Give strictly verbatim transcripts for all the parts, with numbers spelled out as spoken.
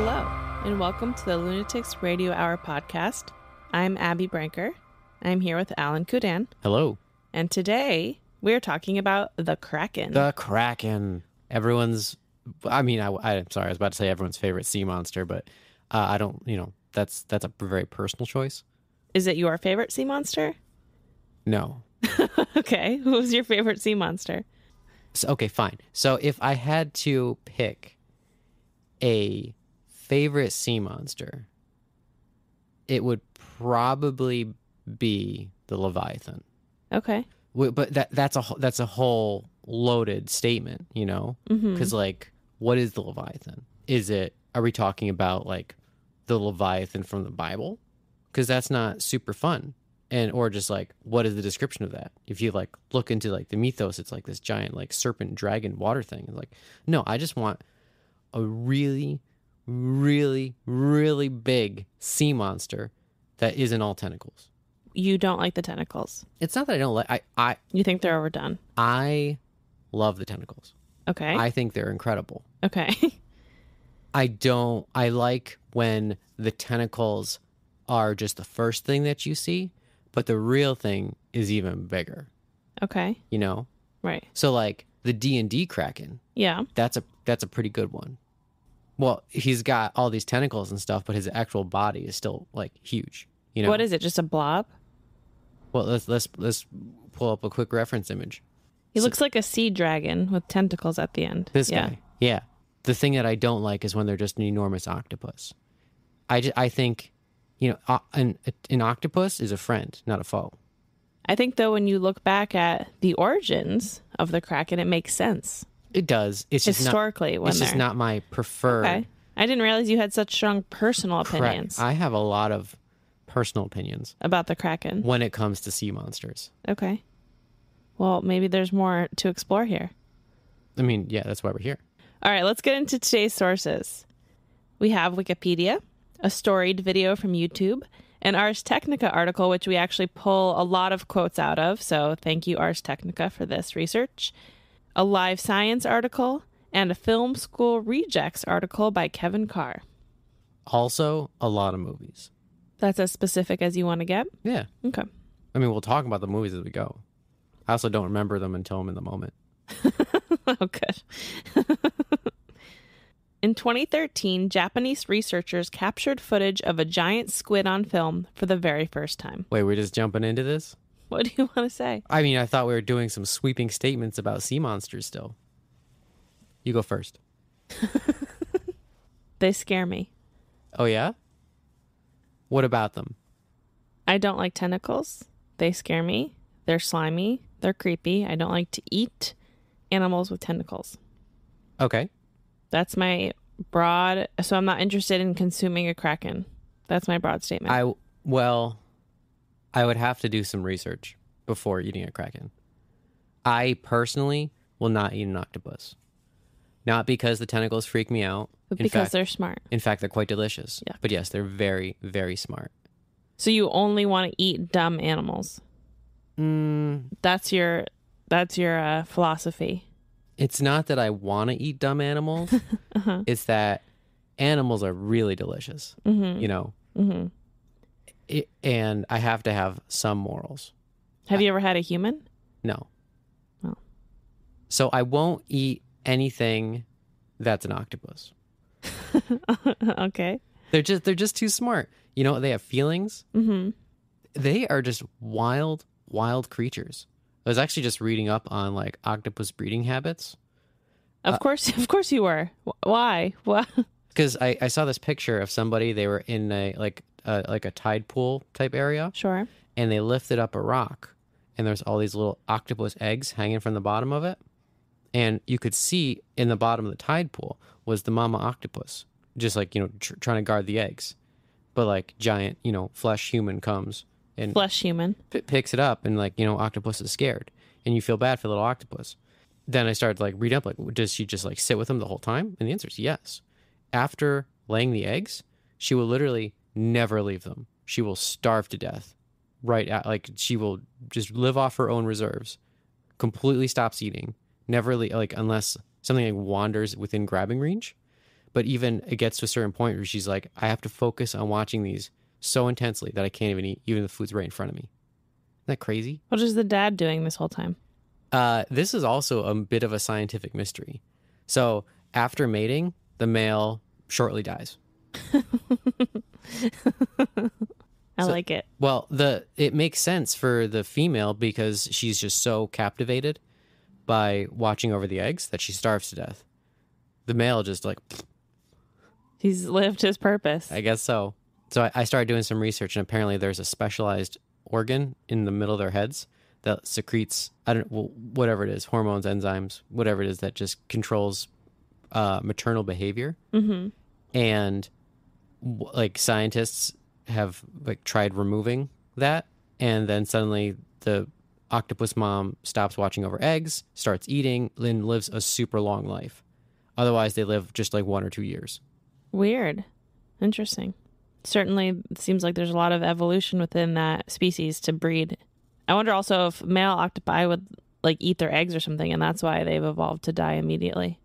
Hello, and welcome to the Lunatics Radio Hour podcast. I'm Abby Branker. I'm here with Alan Kudan. Hello. And today, we're talking about the Kraken. The Kraken. Everyone's, I mean, I, I'm sorry, I was about to say everyone's favorite sea monster, but uh, I don't, you know, that's that's a very personal choice. Is it your favorite sea monster? No. Okay, who was your favorite sea monster? So, okay, fine. So if I had to pick a favorite sea monster, it would probably be the Leviathan. Okay. But that that's a that's a whole loaded statement, you know? Because, mm-hmm. like, what is the Leviathan? Is it, are we talking about, like, the Leviathan from the Bible? Because that's not super fun. And, or just, like, what is the description of that? If you, like, look into, like, the mythos, it's, like, this giant, like, serpent, dragon, water thing. It's like, no, I just want a really, really, really big sea monster that isn't all tentacles. You don't like the tentacles. It's not that I don't like... I, I. You think they're overdone. I love the tentacles. Okay. I think they're incredible. Okay. I don't... I like when the tentacles are just the first thing that you see, but the real thing is even bigger. Okay. You know? Right. So, like, the D and D Kraken. Yeah. That's a that's a pretty good one. Well, he's got all these tentacles and stuff, but his actual body is still, like, huge. You know? What is it? Just a blob? Well, let's let's let's pull up a quick reference image. He so, looks like a sea dragon with tentacles at the end. This yeah. guy, yeah. The thing that I don't like is when they're just an enormous octopus. I, just, I think, you know, an an octopus is a friend, not a foe. I think though, when you look back at the origins of the Kraken, it makes sense. It does. It's just historically not, when it's they're... just not my preferred. Okay. I didn't realize you had such strong personal opinions. Correct. I have a lot of personal opinions about the Kraken when it comes to sea monsters. Okay. Well, maybe there's more to explore here. I mean, yeah, that's why we're here. All right, let's get into today's sources. We have Wikipedia, a storied video from YouTube, an Ars Technica article, which we actually pull a lot of quotes out of. So thank you, Ars Technica, for this research. A Live Science article and a Film School Rejects article by Kevin Carr. Also, a lot of movies. That's as specific as you want to get? Yeah. Okay. I mean, we'll talk about the movies as we go. I also don't remember them until I'm in the moment. Oh, good. In twenty thirteen, Japanese researchers captured footage of a giant squid on film for the very first time. Wait, we're just jumping into this? What do you want to say? I mean, I thought we were doing some sweeping statements about sea monsters still. You go first. They scare me. Oh, yeah? What about them? I don't like tentacles. They scare me. They're slimy. They're creepy. I don't like to eat animals with tentacles. Okay. That's my broad... So I'm not interested in consuming a kraken. That's my broad statement. I Well, I would have to do some research before eating a kraken. I personally will not eat an octopus. Not because the tentacles freak me out. But in because fact, they're smart. In fact, they're quite delicious. Yeah. But yes, they're very, very smart. So you only want to eat dumb animals. Mm. That's your that's your uh, philosophy. It's not that I want to eat dumb animals. uh-huh. It's that animals are really delicious. Mm-hmm. You know, mm-hmm. it, and I have to have some morals. Have I, you ever had a human? No. Oh. So I won't eat anything that's an octopus. Okay. They're just they're just too smart. You know, they have feelings. Mm-hmm. They are just wild, wild creatures. I was actually just reading up on like octopus breeding habits. Of uh, course, of course you were. Why? What? Because I, I saw this picture of somebody. They were in a like a, like a tide pool type area. Sure. And they lifted up a rock, and there's all these little octopus eggs hanging from the bottom of it. And you could see in the bottom of the tide pool was the mama octopus, just like, you know, tr- trying to guard the eggs. But like giant, you know, flesh human comes and flesh human p- picks it up. And like, you know, octopus is scared and you feel bad for the little octopus. Then I started like read up, like, does she just like sit with him the whole time? And the answer is yes. After laying the eggs, she will literally never leave them. She will starve to death. Right. At, like she will just live off her own reserves, completely stops eating. Never, like, unless something like wanders within grabbing range. But even it gets to a certain point where she's like, I have to focus on watching these so intensely that I can't even eat, even the food's right in front of me. Isn't that crazy? What is the dad doing this whole time? Uh, this is also a bit of a scientific mystery. So after mating, the male shortly dies. I so, like it. Well, the it makes sense for the female because she's just so captivated by watching over the eggs that she starves to death. The male just like... Pfft. He's lived his purpose. I guess so. So I, I started doing some research, and apparently there's a specialized organ in the middle of their heads that secretes, I don't know, whatever it is, hormones, enzymes, whatever it is that just controls uh, maternal behavior. Mm-hmm. And like scientists have like tried removing that, and then suddenly the octopus mom stops watching over eggs, starts eating, and lives a super long life. Otherwise, they live just like one or two years. Weird. Interesting. Certainly, it seems like there's a lot of evolution within that species to breed. I wonder also if male octopi would like eat their eggs or something, and that's why they've evolved to die immediately.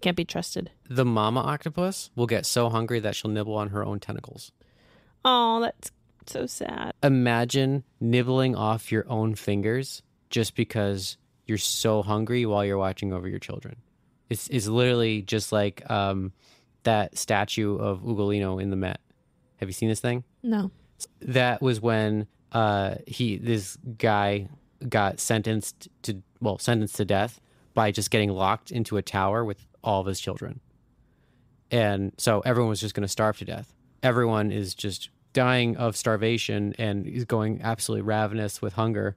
Can't be trusted. The mama octopus will get so hungry that she'll nibble on her own tentacles. Oh, that's so sad. Imagine nibbling off your own fingers just because you're so hungry while you're watching over your children. It's it's literally just like um, that statue of Ugolino in the Met. Have you seen this thing? No. That was when uh, he this guy got sentenced to well sentenced to death by just getting locked into a tower with all of his children. And so everyone was just going to starve to death. Everyone is just dying of starvation and is going absolutely ravenous with hunger.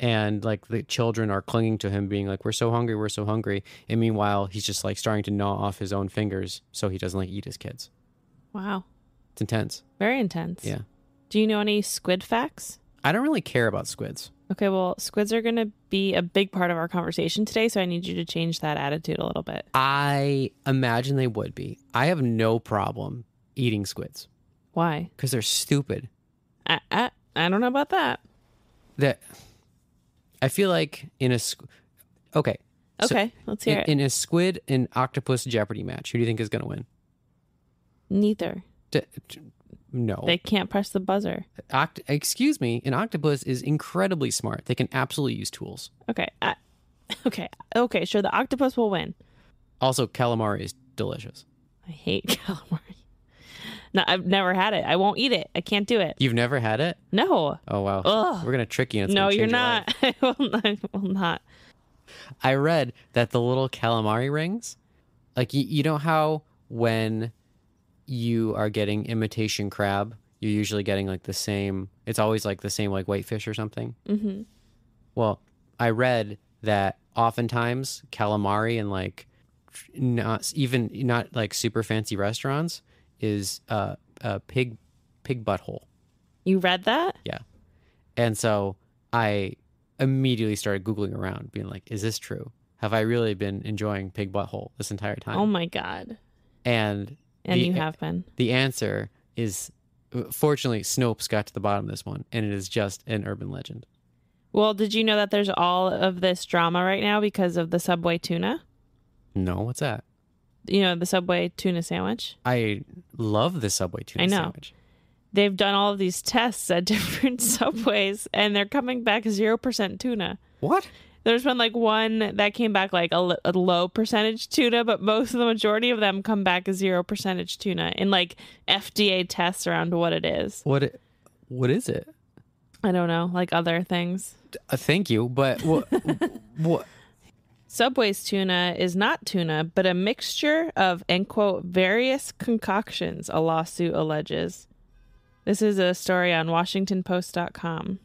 And like the children are clinging to him being like, we're so hungry, we're so hungry. And meanwhile, he's just like starting to gnaw off his own fingers so he doesn't like eat his kids. Wow. It's intense. Very intense. Yeah. Do you know any squid facts? I don't really care about squids. Okay, well, squids are going to be a big part of our conversation today, so I need you to change that attitude a little bit. I imagine they would be. I have no problem eating squids. Why? Because they're stupid. I, I I don't know about that. That I feel like in a... Okay. Okay, so let's hear in, it. In a squid and octopus Jeopardy match, who do you think is going to win? Neither. D- d- No. They can't press the buzzer. Oct- Excuse me. An octopus is incredibly smart. They can absolutely use tools. Okay. I, okay. Okay. Sure. The octopus will win. Also, calamari is delicious. I hate calamari. No, I've never had it. I won't eat it. I can't do it. You've never had it? No. Oh, wow. Ugh. We're going to trick you. It's no, you're not. I will not. I will not. I read that the little calamari rings, like, you, you know how when... you are getting imitation crab, you're usually getting like the same, it's always like the same like whitefish or something. Mm-hmm. Well, I read that oftentimes calamari and like not even not like super fancy restaurants is uh, a pig pig butthole. You read that? Yeah. And so I immediately started Googling around being like, is this true? Have I really been enjoying pig butthole this entire time? Oh my God. And And the, you have been. The answer is, fortunately, Snopes got to the bottom of this one, and it is just an urban legend. Well, did you know that there's all of this drama right now because of the Subway tuna? No, what's that? You know, the Subway tuna sandwich? I love the Subway tuna I know. sandwich. They've done all of these tests at different Subways, and they're coming back zero percent tuna. What? There's been like one that came back like a, a low percentage tuna, but most of the majority of them come back as zero percentage tuna in like F D A tests around what it is. What it, what is it? I don't know, like other things. Uh, thank you, but what? what? Subway's tuna is not tuna, but a mixture of, end quote, various concoctions, a lawsuit alleges. This is a story on Washington Post dot com.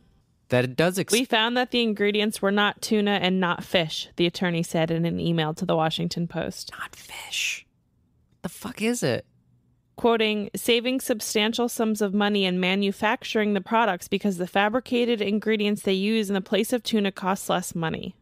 That it does. Ex- we found that the ingredients were not tuna and not fish, the attorney said in an email to the Washington Post. Not fish. The fuck is it? Quoting, saving substantial sums of money in manufacturing the products because the fabricated ingredients they use in the place of tuna costs less money.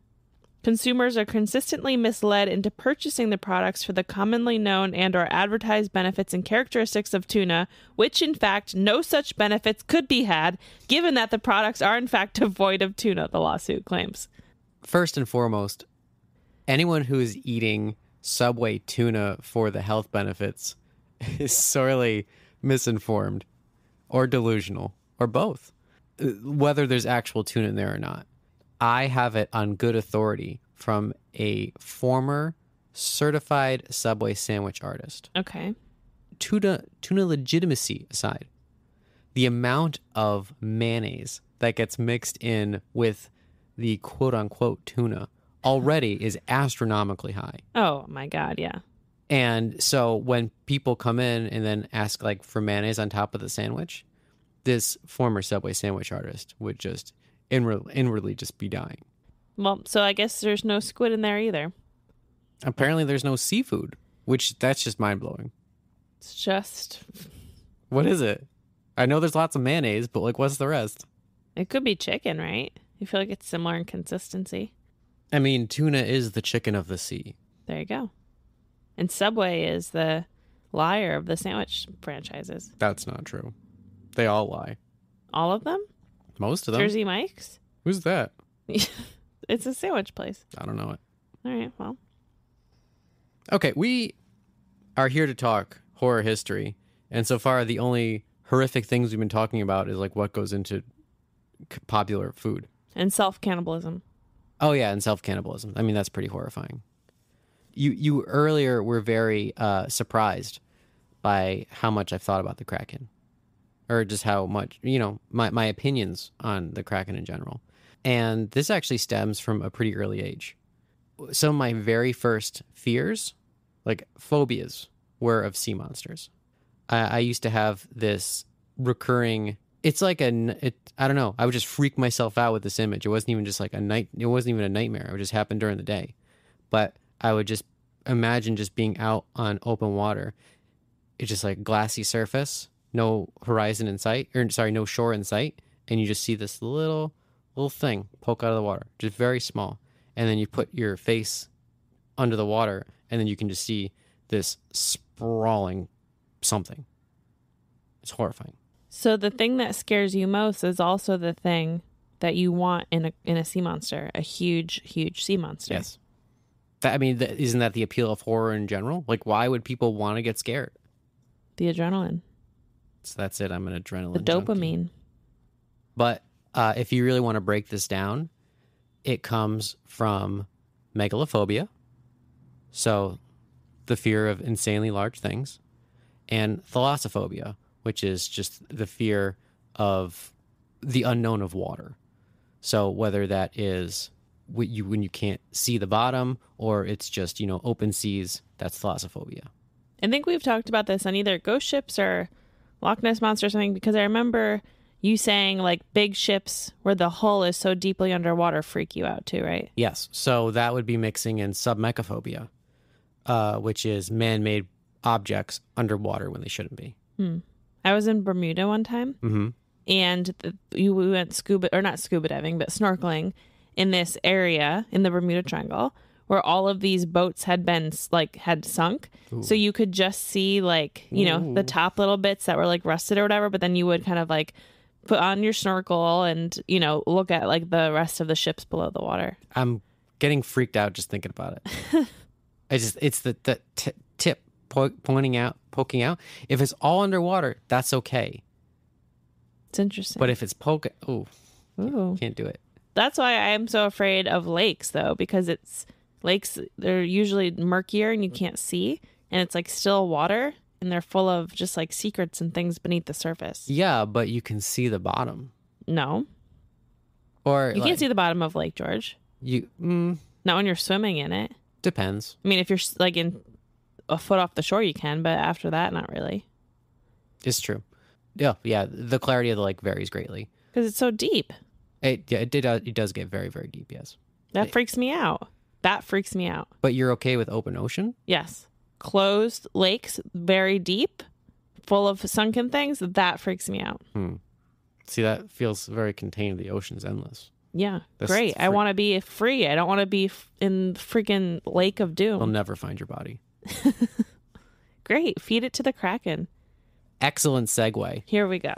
Consumers are consistently misled into purchasing the products for the commonly known and or advertised benefits and characteristics of tuna, which in fact no such benefits could be had, given that the products are in fact devoid of tuna, the lawsuit claims. First and foremost, anyone who is eating Subway tuna for the health benefits is sorely misinformed or delusional or both, whether there's actual tuna in there or not. I have it on good authority from a former certified Subway sandwich artist. Okay. Tuna, tuna legitimacy aside, the amount of mayonnaise that gets mixed in with the quote-unquote tuna already is astronomically high. Oh, my God, yeah. And so when people come in and then ask, like, for mayonnaise on top of the sandwich, this former Subway sandwich artist would just inward, inwardly just be dying. Well, so I guess there's no squid in there either. Apparently there's no seafood, which that's just mind-blowing. It's just... What is it? I know there's lots of mayonnaise, but, like, what's the rest? It could be chicken, right? You feel like it's similar in consistency. I mean, tuna is the chicken of the sea. There you go. And Subway is the liar of the sandwich franchises. That's not true. They all lie. All of them? Most of them. Jersey Mike's? Who's that? It's a sandwich place. I don't know it. All right, well. Okay, we are here to talk horror history. And so far, the only horrific things we've been talking about is, like, what goes into popular food. And self-cannibalism. Oh, yeah, and self-cannibalism. I mean, that's pretty horrifying. You you earlier were very uh, surprised by how much I've thought about the Kraken. Or just how much, you know, my, my opinions on the Kraken in general. And this actually stems from a pretty early age. Some of my very first fears, like phobias, were of sea monsters. I, I used to have this recurring... It's like a, it, I don't know, I would just freak myself out with this image. It wasn't even just like a night, it wasn't even a nightmare. It would just happen during the day. But I would just imagine just being out on open water. It's just like glassy surface, no horizon in sight, or sorry, no shore in sight. And you just see this little, little thing poke out of the water, just very small. And then you put your face under the water and then you can just see this sprawling something. It's horrifying. So the thing that scares you most is also the thing that you want in a in a sea monster, a huge, huge sea monster. Yes. That, I mean, that, isn't that the appeal of horror in general? Like, why would people want to get scared? The adrenaline. So that's it. I'm an adrenaline junkie. The dopamine. But uh, if you really want to break this down, it comes from megalophobia. So the fear of insanely large things. And thalassophobia, which is just the fear of the unknown of water. So whether that is when you, when you can't see the bottom or it's just, you know, open seas, that's thalassophobia. I think we've talked about this on either Ghost Ships or Loch Ness Monster or something, because I remember you saying, like, big ships where the hull is so deeply underwater freak you out too, right? Yes. So that would be mixing in submechophobia, uh, which is man-made objects underwater when they shouldn't be. Hmm. I was in Bermuda one time, mm-hmm. and the, you, we went scuba, or not scuba diving, but snorkeling in this area in the Bermuda Triangle where all of these boats had been, like, had sunk. Ooh. So you could just see, like, you know, Ooh. the top little bits that were, like, rusted or whatever, but then you would kind of, like, put on your snorkel and, you know, look at, like, the rest of the ships below the water. I'm getting freaked out just thinking about it. I just, it's the, the t- tip po- pointing out. Poking out. If it's all underwater, that's okay. It's interesting. But if it's poke, oh, can't, can't do it. That's why I'm so afraid of lakes, though, because it's lakes. They're usually murkier and you can't see, and it's like still water, and they're full of just like secrets and things beneath the surface. Yeah, but you can see the bottom. No. Or you like, can't see the bottom of Lake George. You mm, not when you're swimming in it. Depends. I mean, if you're like in. A foot off the shore you can, but after that, not really. It's true. Yeah, yeah. The clarity of the lake varies greatly because it's so deep. It yeah, it did uh, it does get very very deep. Yes, that it, freaks me out. That freaks me out. But you're okay with open ocean? Yes. Closed lakes, very deep, full of sunken things. That freaks me out. Hmm. See, that feels very contained. The ocean's endless. Yeah, that's great. Free- I want to be free. I don't want to be in the freaking Lake of Doom. You'll never find your body. Great. Feed it to the Kraken. Excellent segue. Here we go.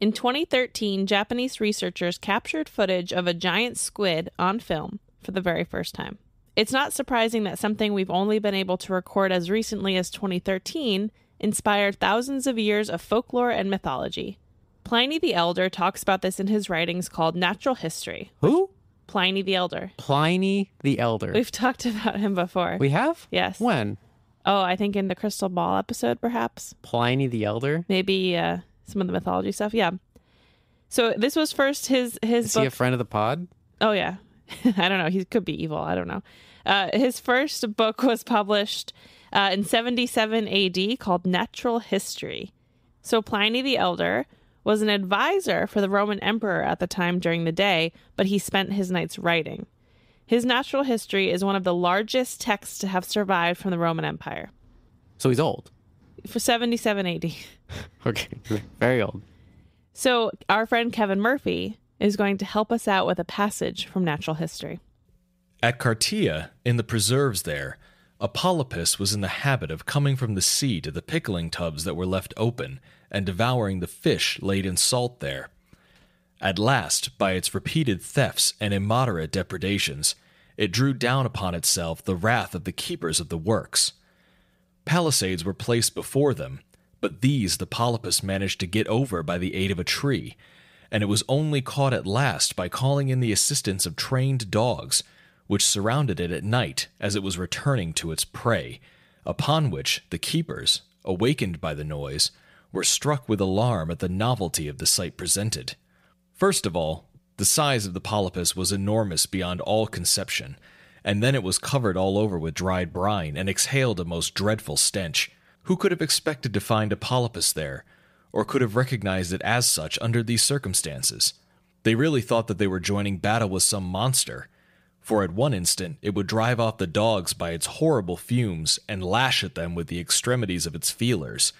In twenty thirteen, Japanese researchers captured footage of a giant squid on film for the very first time. It's not surprising that something we've only been able to record as recently as twenty thirteen inspired thousands of years of folklore and mythology. Pliny the Elder talks about this in his writings called Natural History. Who? Pliny the Elder. Pliny the Elder. We've talked about him before. We have? Yes. When? Oh, I think in the Crystal Ball episode, perhaps. Pliny the Elder? Maybe uh, some of the mythology stuff, yeah. So this was first his, his Is book. He a friend of the pod? Oh, yeah. I don't know. He could be evil. I don't know. Uh, his first book was published uh, in seventy-seven A D called Natural History. So Pliny the Elder was an advisor for the Roman emperor at the time during the day, but he spent his nights writing. His Natural History is one of the largest texts to have survived from the Roman Empire. So he's old. For seventy-seven A D Okay. Very old. So our friend Kevin Murphy is going to help us out with a passage from Natural History. At Cartia, in the preserves there, a polypus was in the habit of coming from the sea to the pickling tubs that were left open and devouring the fish laid in salt there. At last, by its repeated thefts and immoderate depredations, it drew down upon itself the wrath of the keepers of the works. Palisades were placed before them, but these the polypus managed to get over by the aid of a tree, and it was only caught at last by calling in the assistance of trained dogs, which surrounded it at night as it was returning to its prey, upon which the keepers, awakened by the noise, were struck with alarm at the novelty of the sight presented. First of all, the size of the polypus was enormous beyond all conception, and then it was covered all over with dried brine and exhaled a most dreadful stench. Who could have expected to find a polypus there, or could have recognized it as such under these circumstances? They really thought that they were joining battle with some monster, for at one instant it would drive off the dogs by its horrible fumes and lash at them with the extremities of its feelers,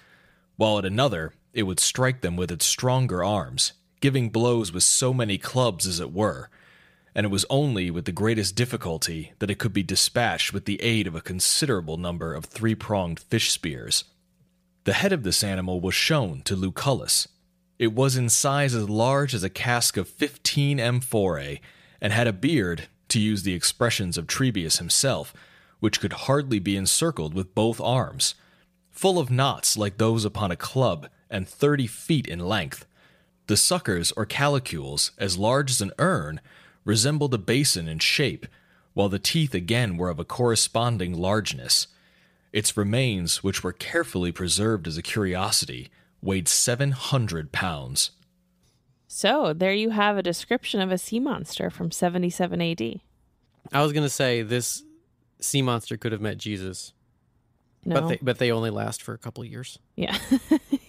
while at another it would strike them with its stronger arms, giving blows with so many clubs as it were, and it was only with the greatest difficulty that it could be dispatched with the aid of a considerable number of three-pronged fish spears. The head of this animal was shown to Lucullus. It was in size as large as a cask of fifteen amphorae, and had a beard, to use the expressions of Trebius himself, which could hardly be encircled with both arms, full of knots like those upon a club, and thirty feet in length. The suckers or calicules, as large as an urn, resembled a basin in shape, while the teeth again were of a corresponding largeness. Its remains, which were carefully preserved as a curiosity, weighed seven hundred pounds. So, there you have a description of a sea monster from seventy-seven A D I was going to say, this sea monster could have met Jesus. No. But they, but they only last for a couple of years. Yeah.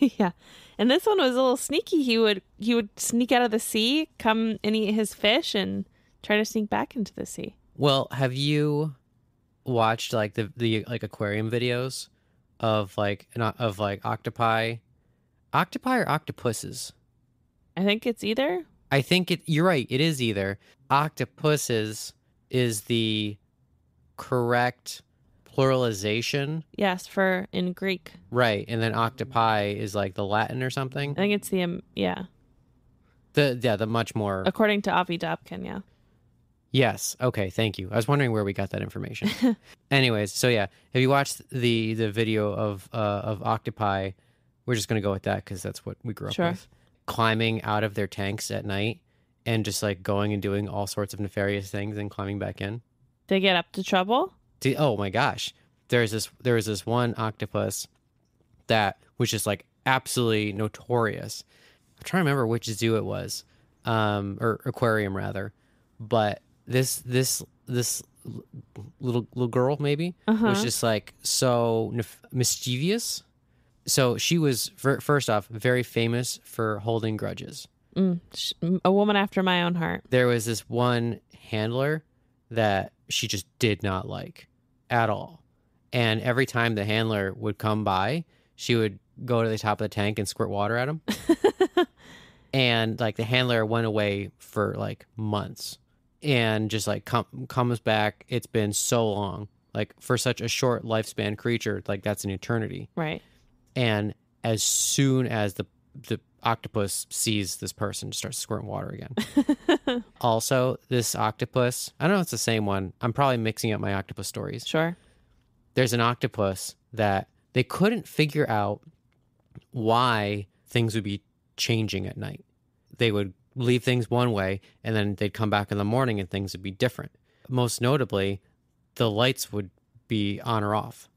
Yeah. And this one was a little sneaky. He would he would sneak out of the sea, come and eat his fish, and try to sneak back into the sea. Well, have you watched like the, the like aquarium videos of like of like octopi octopi or octopuses? I think it's either. I think it you're right, it is either. Octopuses is the correct pluralization. Yes, for in Greek. Right, and then octopi is like the Latin or something. I think it's the um, yeah. The yeah, the much more according to Avi Dapkin, yeah. Yes. Okay. Thank you. I was wondering where we got that information. Anyways, so yeah, have you watched the the video of uh, of octopi? We're just gonna go with that because that's what we grew up sure. with. Climbing out of their tanks at night and just like going and doing all sorts of nefarious things and climbing back in. They get up to trouble. To, oh my gosh! There's this there was this one octopus that was just like absolutely notorious. I'm trying to remember which zoo it was, um, or aquarium rather, but. This this this little little girl maybe uh-huh. was just like so nef- mischievous. So she was for, first off very famous for holding grudges. Mm, she, a woman after my own heart. There was this one handler that she just did not like at all, and every time the handler would come by, she would go to the top of the tank and squirt water at him. And like the handler went away for like months. And just like com- comes back. It's been so long, like for such a short lifespan creature, like that's an eternity, right? And as soon as the the octopus sees this person, just starts squirting water again. Also, this octopus, I don't know if it's the same one. I'm probably mixing up my octopus stories. Sure. There's an octopus that they couldn't figure out why things would be changing at night. They would leave things one way, and then they'd come back in the morning and things would be different. Most notably, the lights would be on or off.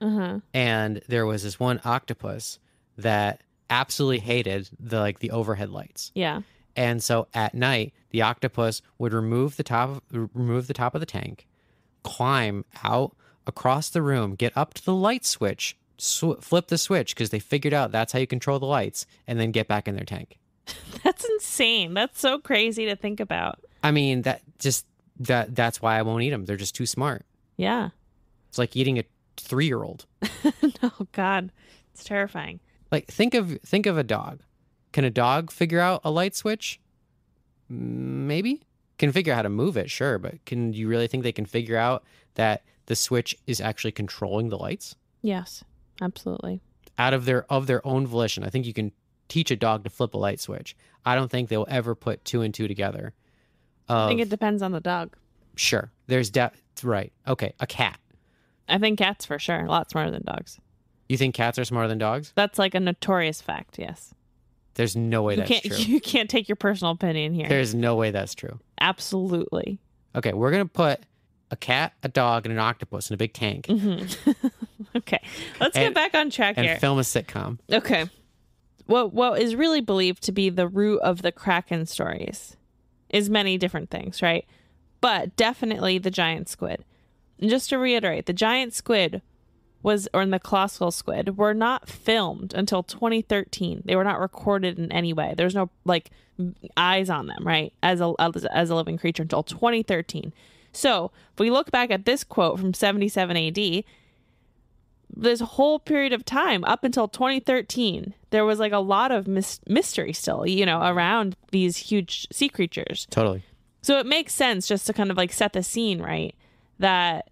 Uh-huh. And there was this one octopus that absolutely hated the like the overhead lights. Yeah. And so at night, the octopus would remove the top of, remove the top of the tank, climb out across the room, get up to the light switch, sw- flip the switch because they figured out that's how you control the lights, and then get back in their tank. That's insane. That's so crazy to think about. I mean, that just that that's why I won't eat them. They're just too smart. Yeah. It's like eating a three-year-old. Oh God, it's terrifying. Like, think of think of a dog. Can a dog figure out a light switch? Maybe. Can figure out how to move it, sure, but can you really think they can figure out that the switch is actually controlling the lights? Yes, absolutely. Out of their of their own volition. I think you can teach a dog to flip a light switch. I don't think they'll ever put two and two together. Of, I think it depends on the dog. Sure. There's de- right. Okay, a cat. I think cats for sure. A lot smarter than dogs. You think cats are smarter than dogs? That's like a notorious fact, yes. There's no way you that's true. You can't take your personal opinion here. There's no way that's true. Absolutely. Okay, we're going to put a cat, a dog, and an octopus in a big tank. Mm-hmm. Okay, let's and, get back on track and here. And film a sitcom. Okay. What, what is really believed to be the root of the Kraken stories is many different things, right? But definitely the giant squid. And just to reiterate, the giant squid... was or in the colossal squid were not filmed until twenty thirteen. They were not recorded in any way. There's no like eyes on them, right? As a as a living creature until twenty thirteen. So if we look back at this quote from seventy-seven A D, this whole period of time up until twenty thirteen, there was like a lot of mis- mystery still, you know, around these huge sea creatures. Totally. So it makes sense just to kind of like set the scene, right? That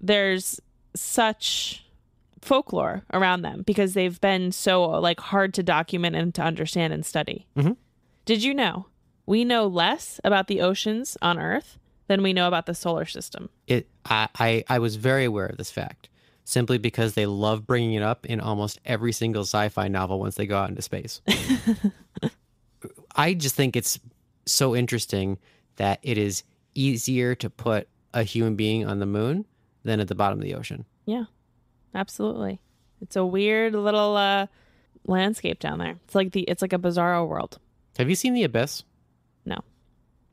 there's such folklore around them because they've been so like hard to document and to understand and study. Mm-hmm. Did you know we know less about the oceans on Earth than we know about the solar system? It I, I, I was very aware of this fact simply because they love bringing it up in almost every single sci-fi novel once they go out into space. I just think it's so interesting that it is easier to put a human being on the moon than at the bottom of the ocean. Yeah, absolutely. It's a weird little uh, landscape down there. It's like the it's like a bizarro world. Have you seen The Abyss? No.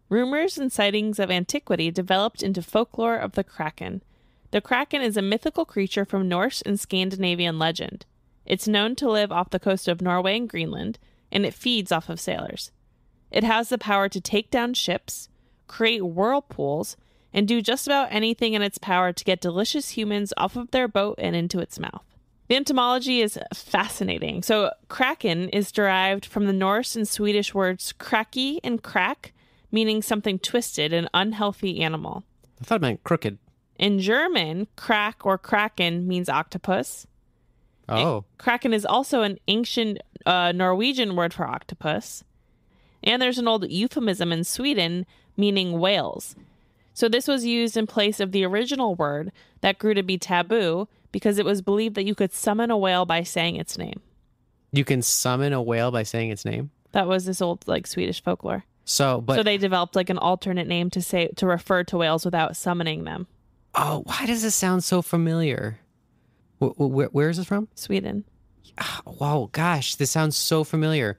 Rumors and sightings of antiquity developed into folklore of the Kraken. The Kraken is a mythical creature from Norse and Scandinavian legend. It's known to live off the coast of Norway and Greenland, and it feeds off of sailors. It has the power to take down ships, create whirlpools, and do just about anything in its power to get delicious humans off of their boat and into its mouth. The etymology is fascinating. So kraken is derived from the Norse and Swedish words kraki and krak, meaning something twisted, an unhealthy animal. I thought it meant crooked. In German, krak or kraken means octopus. Oh. And kraken is also an ancient uh, Norwegian word for octopus. And there's an old euphemism in Sweden meaning whales. So this was used in place of the original word that grew to be taboo because it was believed that you could summon a whale by saying its name. You can summon a whale by saying its name? That was this old like Swedish folklore. So, but, so they developed like an alternate name to say to refer to whales without summoning them. Oh, why does this sound so familiar? Where, where, where is this from? Sweden. Oh, wow, gosh, this sounds so familiar.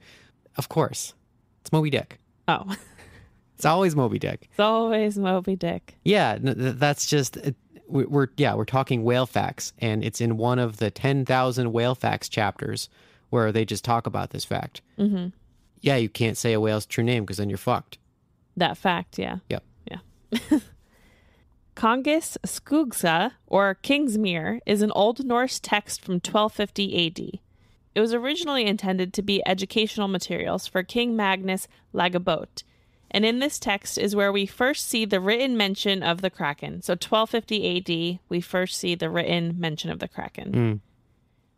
Of course. It's Moby Dick. Oh, It's always Moby Dick. It's always Moby Dick. Yeah, that's just, we're, yeah, we're talking whale facts. And it's in one of the ten thousand whale facts chapters where they just talk about this fact. Mm-hmm. Yeah, you can't say a whale's true name because then you're fucked. That fact, yeah. Yep. Yeah. Konungs Skuggsjá, or Kingsmere, is an Old Norse text from twelve fifty A D. It was originally intended to be educational materials for King Magnus Lagabot. And in this text is where we first see the written mention of the Kraken. So twelve fifty A D, we first see the written mention of the Kraken. Mm.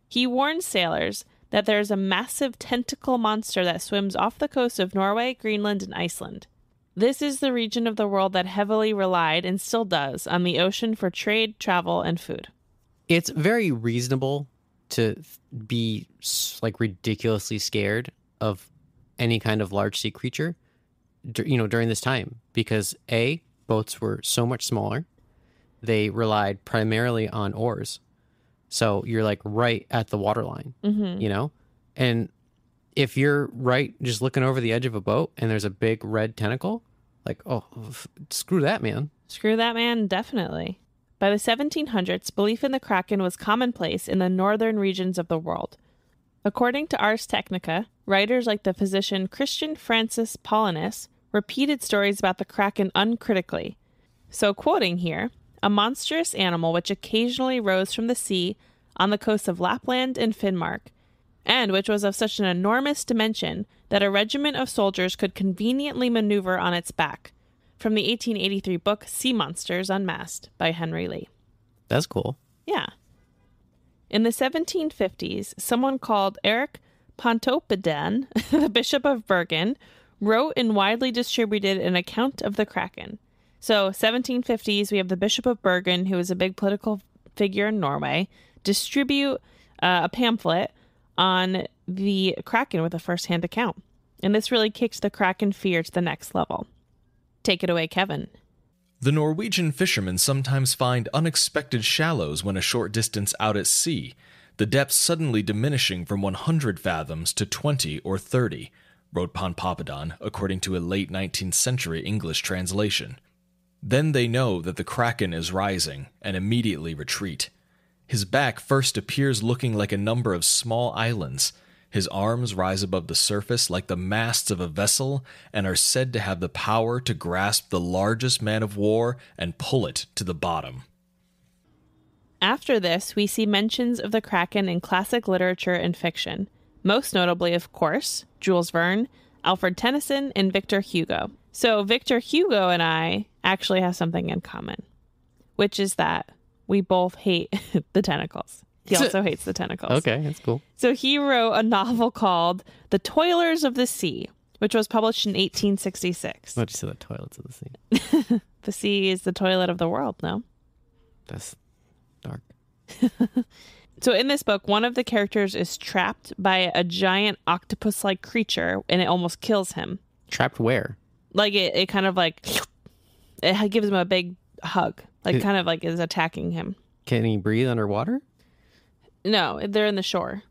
He warned sailors that there's a massive tentacle monster that swims off the coast of Norway, Greenland, and Iceland. This is the region of the world that heavily relied, and still does, on the ocean for trade, travel, and food. It's very reasonable to be, like, ridiculously scared of any kind of large sea creature, you know, during this time. Because, A, boats were so much smaller. They relied primarily on oars. So you're, like, right at the waterline, mm-hmm. you know? And if you're right just looking over the edge of a boat and there's a big red tentacle, like, oh, f- screw that, man. Screw that, man, definitely. By the seventeen hundreds, belief in the Kraken was commonplace in the northern regions of the world. According to Ars Technica, writers like the physician Christian Francis Paulinus repeated stories about the Kraken uncritically. So, quoting here, a monstrous animal which occasionally rose from the sea on the coasts of Lapland and Finnmark, and which was of such an enormous dimension that a regiment of soldiers could conveniently maneuver on its back. From the eighteen eighty-three book Sea Monsters Unmasked by Henry Lee. That's cool. Yeah. In the seventeen fifties, someone called Eric Pontoppidan, the Bishop of Bergen, wrote and widely distributed an account of the Kraken. So, seventeen fifties, we have the Bishop of Bergen, who is a big political figure in Norway, distribute uh, a pamphlet on the Kraken with a first-hand account. And this really kicked the Kraken fear to the next level. Take it away, Kevin. The Norwegian fishermen sometimes find unexpected shallows when a short distance out at sea, the depth suddenly diminishing from one hundred fathoms to twenty or thirty, wrote Pontoppidan, according to a late nineteenth century English translation. Then they know that the Kraken is rising and immediately retreat. His back first appears looking like a number of small islands. His arms rise above the surface like the masts of a vessel and are said to have the power to grasp the largest man of war and pull it to the bottom. After this, we see mentions of the Kraken in classic literature and fiction. Most notably, of course, Jules Verne, Alfred Tennyson, and Victor Hugo. So Victor Hugo and I actually have something in common, which is that we both hate the tentacles. He also hates the tentacles. Okay, that's cool. So he wrote a novel called The Toilers of the Sea, which was published in eighteen sixty-six. Not just the toilets of the sea. The sea is the toilet of the world, no? That's dark. So in this book, one of the characters is trapped by a giant octopus-like creature, and it almost kills him. Trapped where? Like, it, it kind of like... It gives him a big hug. Like, it, kind of like is attacking him. Can he breathe underwater? No, they're in the shore.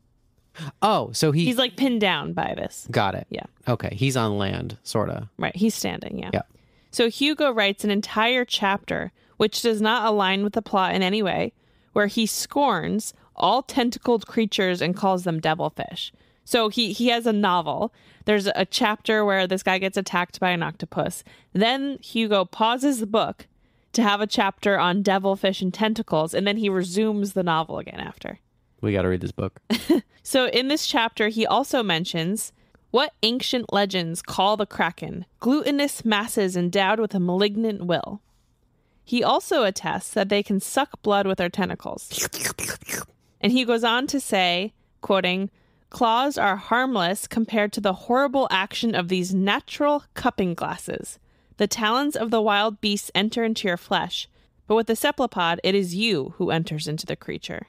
Oh, so he... He's, like, pinned down by this. Got it. Yeah. Okay, he's on land, sort of. Right, he's standing, yeah. yeah. So Hugo writes an entire chapter, which does not align with the plot in any way, where he scorns all tentacled creatures and calls them devilfish. So he, he has a novel. There's a chapter where this guy gets attacked by an octopus. Then Hugo pauses the book to have a chapter on devilfish and tentacles, and then he resumes the novel again after. We got to read this book. So in this chapter, he also mentions what ancient legends call the Kraken, glutinous masses endowed with a malignant will. He also attests that they can suck blood with their tentacles. And he goes on to say, quoting, claws are harmless compared to the horrible action of these natural cupping glasses. The talons of the wild beasts enter into your flesh, but with the cephalopod, it is you who enters into the creature.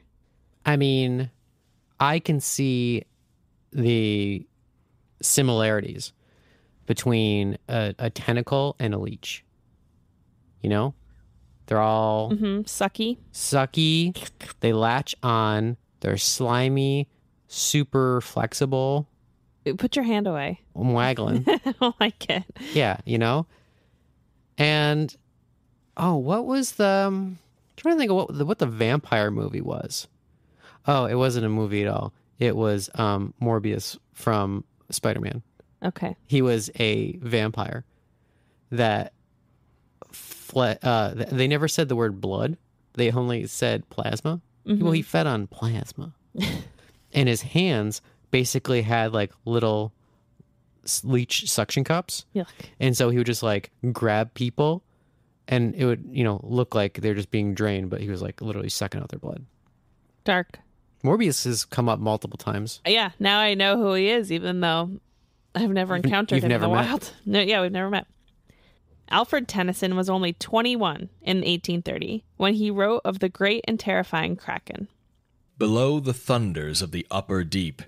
I mean, I can see the similarities between a, a tentacle and a leech. You know? They're all... Mm-hmm. Sucky. Sucky. They latch on. They're slimy. Super flexible. Put your hand away. I'm waggling. I don't like it. Yeah, you know? And, oh, what was the... I'm trying to think of what the, what the vampire movie was. Oh, it wasn't a movie at all. It was um, Morbius from Spider-Man. Okay. He was a vampire that fled. Uh, they never said the word blood. They only said plasma. Mm-hmm. Well, he fed on plasma. And his hands basically had like little leech suction cups. Yuck. And so he would just like grab people and it would, you know, look like they're just being drained. But he was like literally sucking out their blood. Dark. Morbius has come up multiple times. Yeah, now I know who he is, even though I've never encountered You've him never in the met. wild. No, yeah, we've never met. Alfred Tennyson was only twenty-one in eighteen thirty when he wrote of the great and terrifying Kraken. Below the thunders of the upper deep,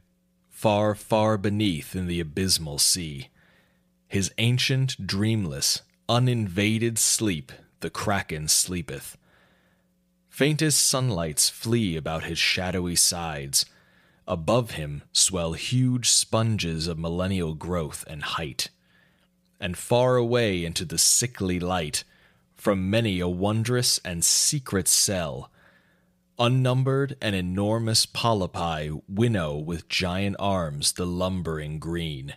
far, far beneath in the abysmal sea, his ancient, dreamless, uninvaded sleep the Kraken sleepeth. Faint as sunlights flee about his shadowy sides. Above him swell huge sponges of millennial growth and height. And far away into the sickly light, from many a wondrous and secret cell, unnumbered and enormous polypi winnow with giant arms the lumbering green.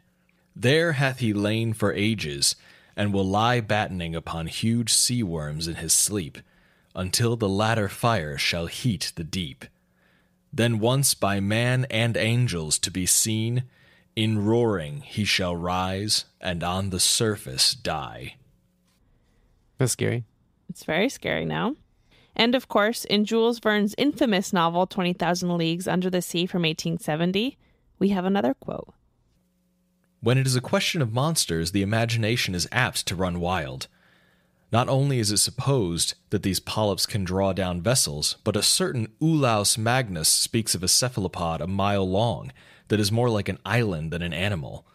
There hath he lain for ages, and will lie battening upon huge sea-worms in his sleep, until the latter fire shall heat the deep. Then once by man and angels to be seen, in roaring he shall rise, and on the surface die. That's scary. It's very scary now. And of course, in Jules Verne's infamous novel twenty thousand Leagues Under the Sea from eighteen seventy, we have another quote. When it is a question of monsters, the imagination is apt to run wild. Not only is it supposed that these polyps can draw down vessels, but a certain Olaus Magnus speaks of a cephalopod a mile long that is more like an island than an animal.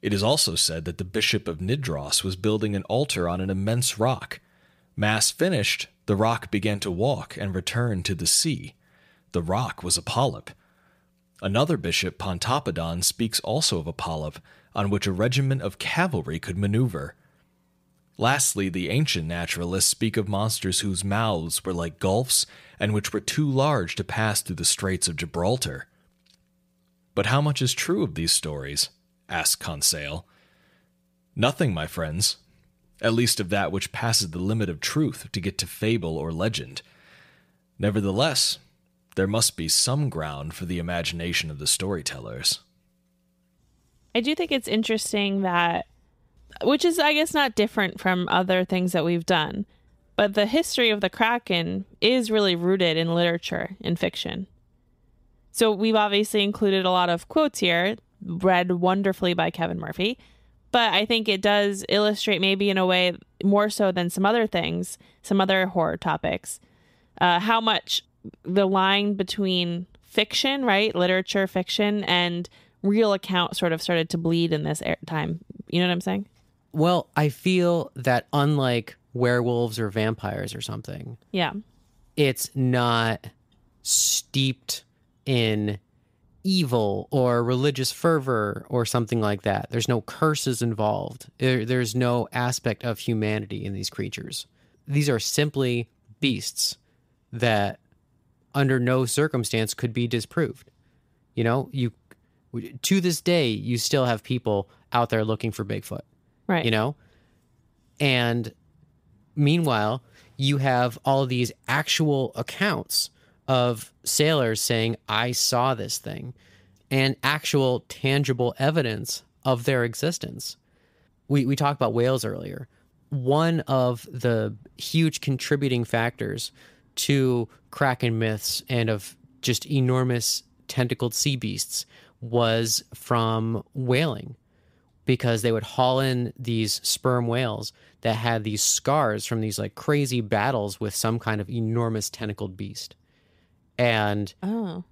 It is also said that the Bishop of Nidros was building an altar on an immense rock. Mass finished, the rock began to walk and returned to the sea. The rock was a polyp. Another bishop, Pontoppidan, speaks also of a polyp on which a regiment of cavalry could maneuver. Lastly, the ancient naturalists speak of monsters whose mouths were like gulfs and which were too large to pass through the Straits of Gibraltar. But how much is true of these stories? Asked Conseil. Nothing, my friends, at least of that which passes the limit of truth to get to fable or legend. Nevertheless, there must be some ground for the imagination of the storytellers. I do think it's interesting that, which is, I guess, not different from other things that we've done, but the history of the Kraken is really rooted in literature and fiction. So we've obviously included a lot of quotes here, read wonderfully by Kevin Murphy, but I think it does illustrate, maybe in a way more so than some other things, some other horror topics, uh, how much the line between fiction, right, literature, fiction, and real account sort of started to bleed in this time. You know what I'm saying? Well, I feel that unlike werewolves or vampires or something, yeah, it's not steeped in evil or religious fervor or something like that. There's no curses involved. There, there's no aspect of humanity in these creatures. These are simply beasts that under no circumstance could be disproved. You know, you to this day, you still have people out there looking for Bigfoot, right? You know, and meanwhile, you have all these actual accounts of sailors saying, I saw this thing, and actual tangible evidence of their existence. We, we talked about whales earlier. One of the huge contributing factors to Kraken myths and of just enormous tentacled sea beasts was from whaling, because they would haul in these sperm whales that had these scars from these like crazy battles with some kind of enormous tentacled beast. And, oh.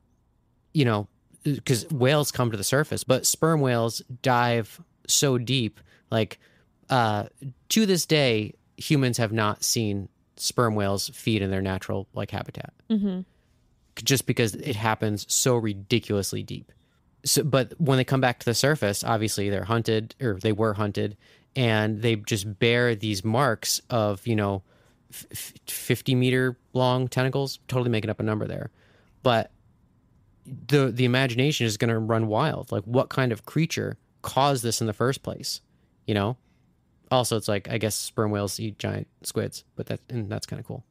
you know, because whales come to the surface, but sperm whales dive so deep, like uh, to this day, humans have not seen sperm whales feed in their natural like habitat, mm-hmm. just because it happens so ridiculously deep. So, but when they come back to the surface, obviously they're hunted, or they were hunted, and they just bear these marks of, you know, f- fifty meter long tentacles. Totally making up a number there, but the the imagination is going to run wild. Like, what kind of creature caused this in the first place? You know. Also, it's like, I guess sperm whales eat giant squids, but that and that's kind of cool.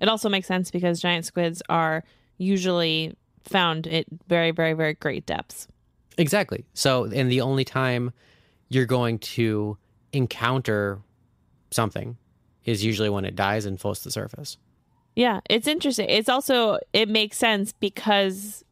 It also makes sense because giant squids are usually found at very, very, very great depths. Exactly. So, and the only time you're going to encounter something is usually when it dies and floats to the surface. Yeah, it's interesting. It's also, it makes sense because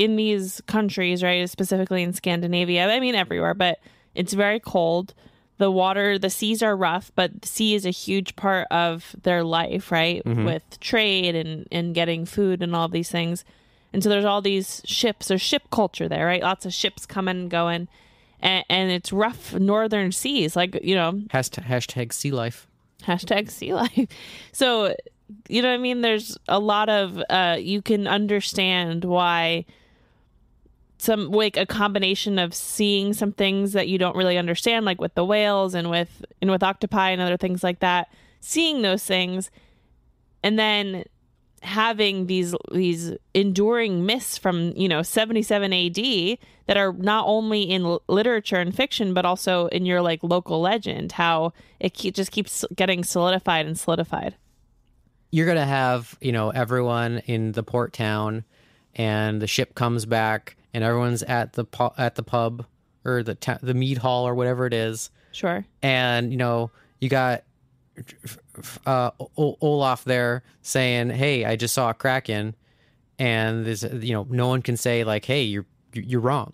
in these countries, right, specifically in Scandinavia, I mean everywhere, but it's very cold. The water, the seas are rough, but the sea is a huge part of their life, right? Mm-hmm. With trade and, and getting food and all these things. And so there's all these ships. There's ship culture there, right? Lots of ships coming and going. And, and it's rough northern seas, like, you know. Hashtag, hashtag sea life. Hashtag sea life. So, you know what I mean? There's a lot of, uh, you can understand why some, like, a combination of seeing some things that you don't really understand, like with the whales and with and with octopi and other things like that, seeing those things, and then having these these enduring myths from, you know, seventy-seven A D that are not only in literature and fiction, but also in your, like, local legend, how it ke- just keeps getting solidified and solidified. You're going to have, you know, everyone in the port town, and the ship comes back, and everyone's at the pu- at the pub or the ta- the mead hall or whatever it is. Sure. And, you know, you got uh, o- Olaf there saying, "Hey, I just saw a kraken," and there's, you know, no one can say like, "Hey, you're you're wrong."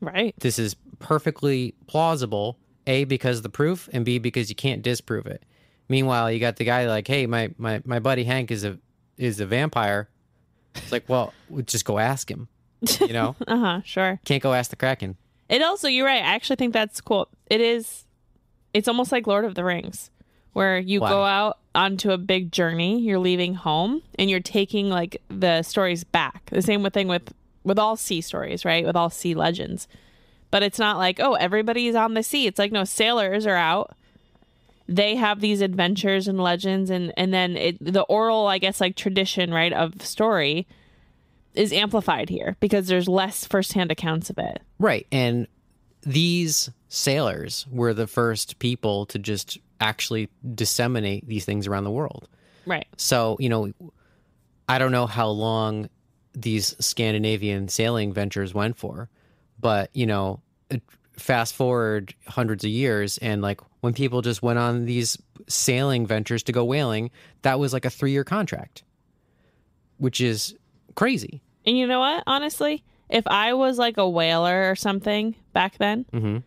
Right. This is perfectly plausible. A, because of the proof, and B, because you can't disprove it. Meanwhile, you got the guy like, "Hey, my my, my buddy Hank is a is a vampire." It's like, well, just go ask him. You know? Uh-huh, sure. Can't go ask the Kraken. It also, you're right, I actually think that's cool. It is, it's almost like Lord of the Rings, where you wow. go out onto a big journey, you're leaving home, and you're taking, like, the stories back. The same thing with, with all sea stories, right? With all sea legends. But it's not like, oh, everybody's on the sea. It's like, no, sailors are out. They have these adventures and legends, and, and then it, the oral, I guess, like, tradition, right, of story is amplified here because there's less firsthand accounts of it. Right. And these sailors were the first people to just actually disseminate these things around the world. Right. So, you know, I don't know how long these Scandinavian sailing ventures went for, but, you know, fast forward hundreds of years, and like when people just went on these sailing ventures to go whaling, that was like a three-year contract, which is crazy. And you know what, honestly, if I was like a whaler or something back then, mm-hmm.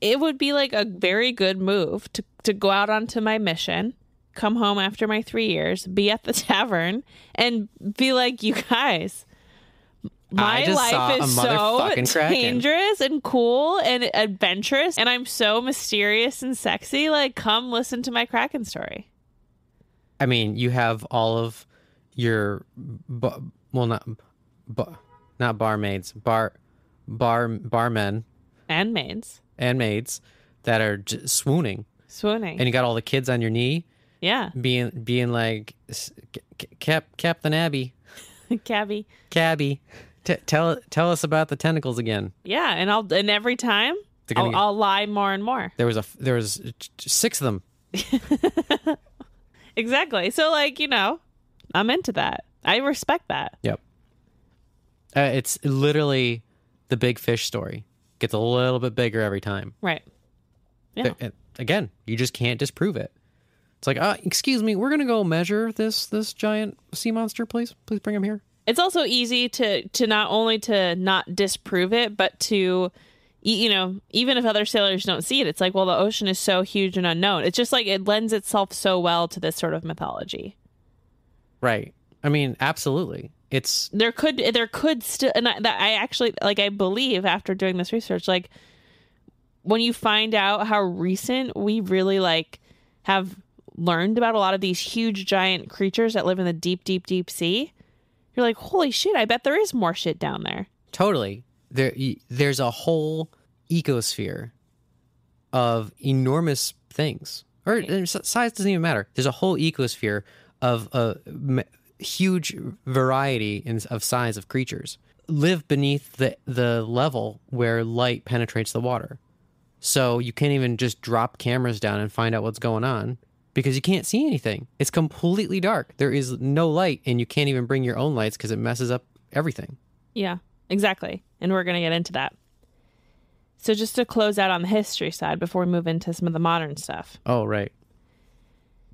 it would be like a very good move to, to go out onto my mission, come home after my three years, be at the tavern and be like, you guys, my life is so dangerous and cool and adventurous, and I'm so mysterious and sexy, like, come listen to my Kraken story. I mean, you have all of your, well, not, not barmaids, bar, bar, barmen, and maids, and maids that are j- swooning, swooning, and you got all the kids on your knee, yeah, being, being like, Cap, Captain Abby, Cabby, Cabby, t- tell, tell us about the tentacles again. Yeah, and I'll, and every time I'll, get, I'll lie more and more. There was a, there was six of them. Exactly. So, like, you know, I'm into that. I respect that. Yep. Uh, it's literally the big fish story. Gets a little bit bigger every time. Right. Yeah. But, again, you just can't disprove it. It's like, uh, excuse me, we're going to go measure this this giant sea monster, please. Please bring him here. It's also easy to, to not only to not disprove it, but to, you know, even if other sailors don't see it, it's like, well, the ocean is so huge and unknown. It's just like it lends itself so well to this sort of mythology. Right. I mean, absolutely. It's there could there could still, and I, that I actually, like, I believe after doing this research, like, when you find out how recent we really, like, have learned about a lot of these huge giant creatures that live in the deep, deep, deep sea, you're like, holy shit, I bet there is more shit down there. Totally. There, there's a whole ecosphere of enormous things, or right. Size doesn't even matter. There's a whole ecosphere of a huge variety in, of size of creatures live beneath the, the level where light penetrates the water. So you can't even just drop cameras down and find out what's going on because you can't see anything. It's completely dark. There is no light, and you can't even bring your own lights because it messes up everything. Yeah, exactly. And we're going to get into that. So just to close out on the history side before we move into some of the modern stuff. Oh, right.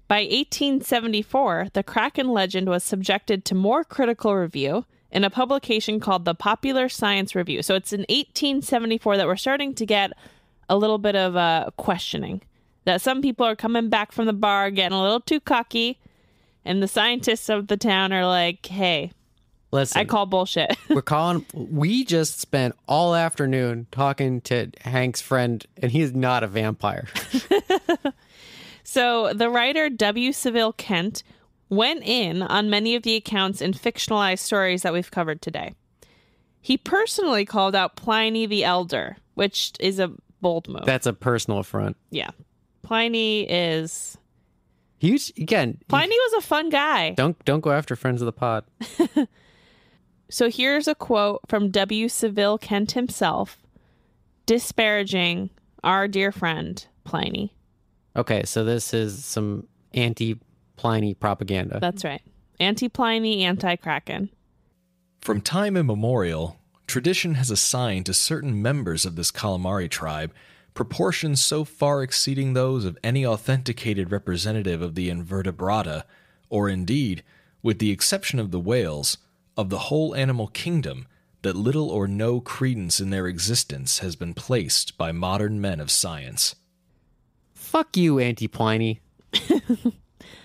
By eighteen seventy-four, the Kraken legend was subjected to more critical review in a publication called the Popular Science Review. So it's in eighteen seventy-four that we're starting to get a little bit of uh, questioning, that some people are coming back from the bar, getting a little too cocky, and the scientists of the town are like, hey, listen, I call bullshit. we're calling. We just spent all afternoon talking to Hank's friend, and he's not a vampire. So the writer W. Seville Kent went in on many of the accounts and fictionalized stories that we've covered today. He personally called out Pliny the Elder, which is a bold move. That's a personal affront. Yeah. Pliny is huge. Again, Pliny was a fun guy. Don't don't go after friends of the pod. So here's a quote from W. Seville Kent himself, disparaging our dear friend Pliny. Okay, so this is some anti-Pliny propaganda. That's right. Anti-Pliny, anti-Kraken. From time immemorial, tradition has assigned to certain members of this calamari tribe proportions so far exceeding those of any authenticated representative of the invertebrata, or indeed, with the exception of the whales, of the whole animal kingdom, that little or no credence in their existence has been placed by modern men of science. Fuck you, anti-Pliny.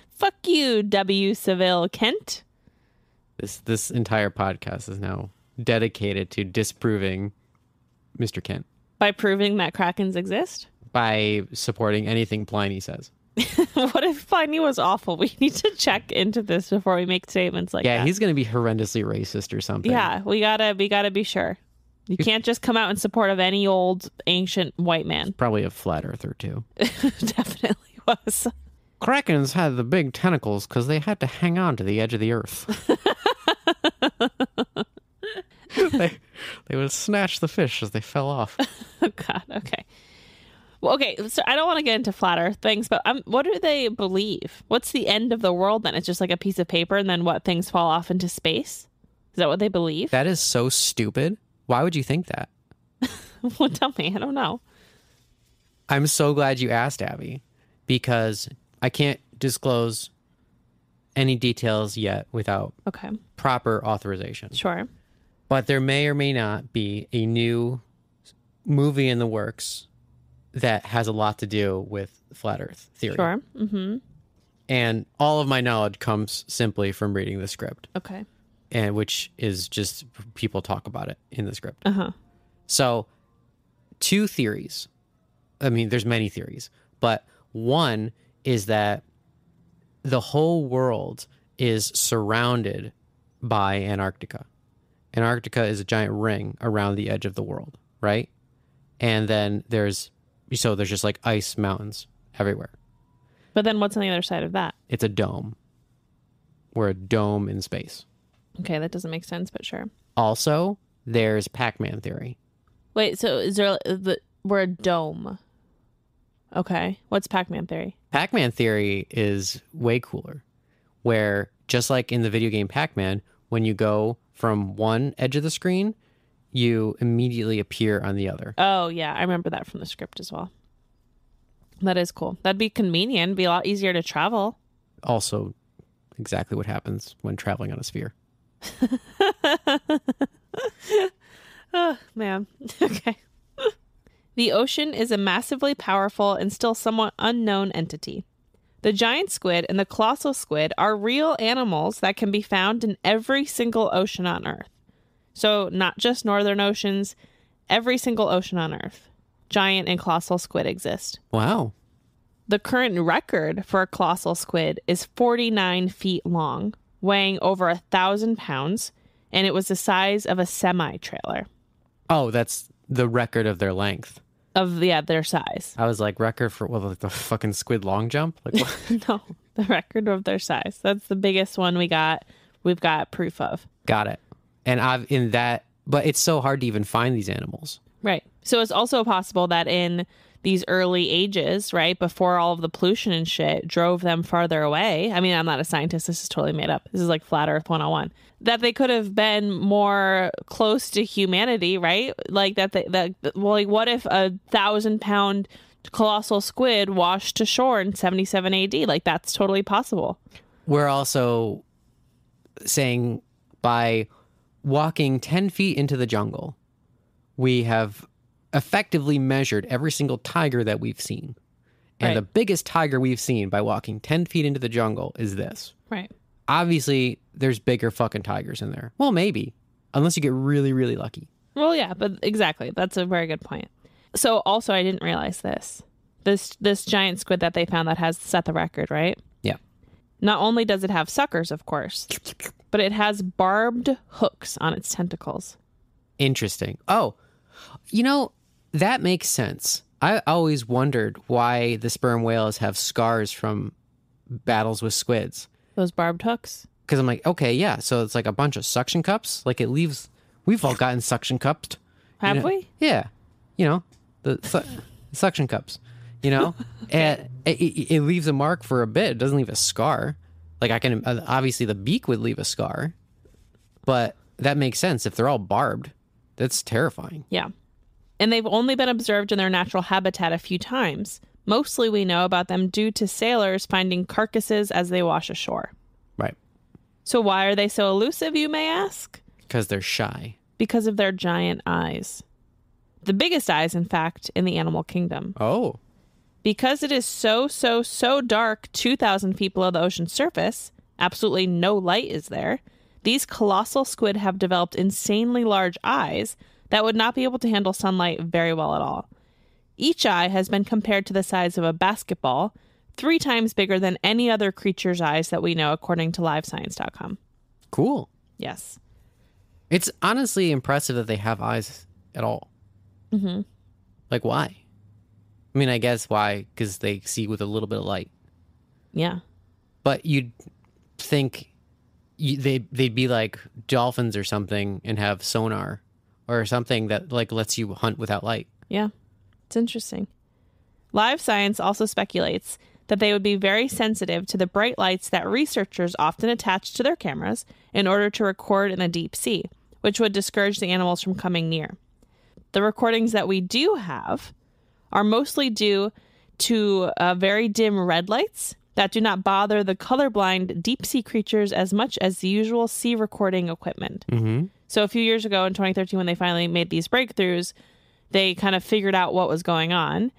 Fuck you, W. Seville Kent. This, this entire podcast is now dedicated to disproving Mister Kent. By proving that Krakens exist? By supporting anything Pliny says. What if Pliny was awful? We need to check into this before we make statements like yeah, that. Yeah, he's going to be horrendously racist or something. Yeah, we gotta, we gotta be sure. You can't just come out in support of any old ancient white man. Probably a flat earther, too. Definitely was. Krakens had the big tentacles because they had to hang on to the edge of the earth. They, they would snatch the fish as they fell off. Oh, God. Okay. Well, okay. So I don't want to get into flat earth things, but um, what do they believe? What's the end of the world then? It's just like a piece of paper, and then what, things fall off into space? Is that what they believe? That is so stupid. Why would you think that? Well, tell me. I don't know. I'm so glad you asked, Abby, because I can't disclose any details yet without okay. proper authorization. Sure. But there may or may not be a new movie in the works that has a lot to do with flat earth theory. Sure. Mm-hmm. And all of my knowledge comes simply from reading the script. Okay. And which is just people talk about it in the script. Uh-huh. So two theories. I mean, there's many theories, but one is that the whole world is surrounded by Antarctica. Antarctica is a giant ring around the edge of the world, right? And then there's, so there's just like ice mountains everywhere. But then what's on the other side of that? It's a dome. We're a dome in space. Okay, that doesn't make sense, but sure. Also, there's Pac-Man theory. Wait, so is there, the, we're a dome. Okay, what's Pac-Man theory? Pac-Man theory is way cooler, where just like in the video game Pac-Man, when you go from one edge of the screen, you immediately appear on the other. Oh, yeah. I remember that from the script as well. That is cool. That'd be convenient. Be a lot easier to travel. Also, exactly what happens when traveling on a sphere. Oh, man. Okay. The ocean is a massively powerful and still somewhat unknown entity. The giant squid and the colossal squid are real animals that can be found in every single ocean on Earth. So not just northern oceans, every single ocean on Earth. Giant and colossal squid exist. Wow. The current record for a colossal squid is forty-nine feet long, weighing over a thousand pounds, and it was the size of a semi-trailer. Oh, that's the record of their length. Of, yeah, their size. I was like, record for, well, like the fucking squid long jump? Like, what? No, the record of their size. That's the biggest one we got. We've got proof of. Got it. And I've in that, but it's so hard to even find these animals. Right. So it's also possible that in these early ages, right, before all of the pollution and shit drove them farther away. I mean, I'm not a scientist. This is totally made up. This is like Flat Earth one oh one. That they could have been more close to humanity, right? Like that, they, that well, like what if a thousand pound colossal squid washed to shore in seventy-seven A D? Like that's totally possible. We're also saying by walking ten feet into the jungle, we have effectively measured every single tiger that we've seen. And right. the biggest tiger we've seen by walking ten feet into the jungle is this. Right. Obviously, there's bigger fucking tigers in there. Well, maybe. Unless you get really, really lucky. Well, yeah, but exactly. That's a very good point. So also, I didn't realize this. This this giant squid that they found that has set the record, right? Yeah. Not only does it have suckers, of course, but it has barbed hooks on its tentacles. Interesting. Oh, you know, that makes sense. I always wondered why the sperm whales have scars from battles with squids. Those barbed hooks. Because I'm like, okay, yeah. So it's like a bunch of suction cups. Like it leaves... We've all gotten suction cupped. Have you know? we? Yeah. You know, the su- suction cups. You know, okay. and it, it, it leaves a mark for a bit. It doesn't leave a scar. Like I can, obviously the beak would leave a scar, but that makes sense. If they're all barbed, that's terrifying. Yeah. And they've only been observed in their natural habitat a few times. Mostly we know about them due to sailors finding carcasses as they wash ashore. Right. So why are they so elusive, you may ask? Because they're shy. Because of their giant eyes. The biggest eyes, in fact, in the animal kingdom. Oh. Because it is so, so, so dark, two thousand feet below the ocean surface, absolutely no light is there, these colossal squid have developed insanely large eyes that would not be able to handle sunlight very well at all. Each eye has been compared to the size of a basketball, three times bigger than any other creature's eyes that we know, according to live science dot com. Cool. Yes. It's honestly impressive that they have eyes at all. Mm-hmm. Like, why? I mean, I guess why? Because they see with a little bit of light. Yeah. But you'd think you, they, they'd be like dolphins or something and have sonar or something that like lets you hunt without light. Yeah. It's interesting. Live science also speculates that they would be very sensitive to the bright lights that researchers often attach to their cameras in order to record in the deep sea, which would discourage the animals from coming near. The recordings that we do have are mostly due to uh, very dim red lights that do not bother the colorblind deep-sea creatures as much as the usual sea recording equipment. Mm-hmm. So a few years ago in twenty thirteen, when they finally made these breakthroughs, they kind of figured out what was going on.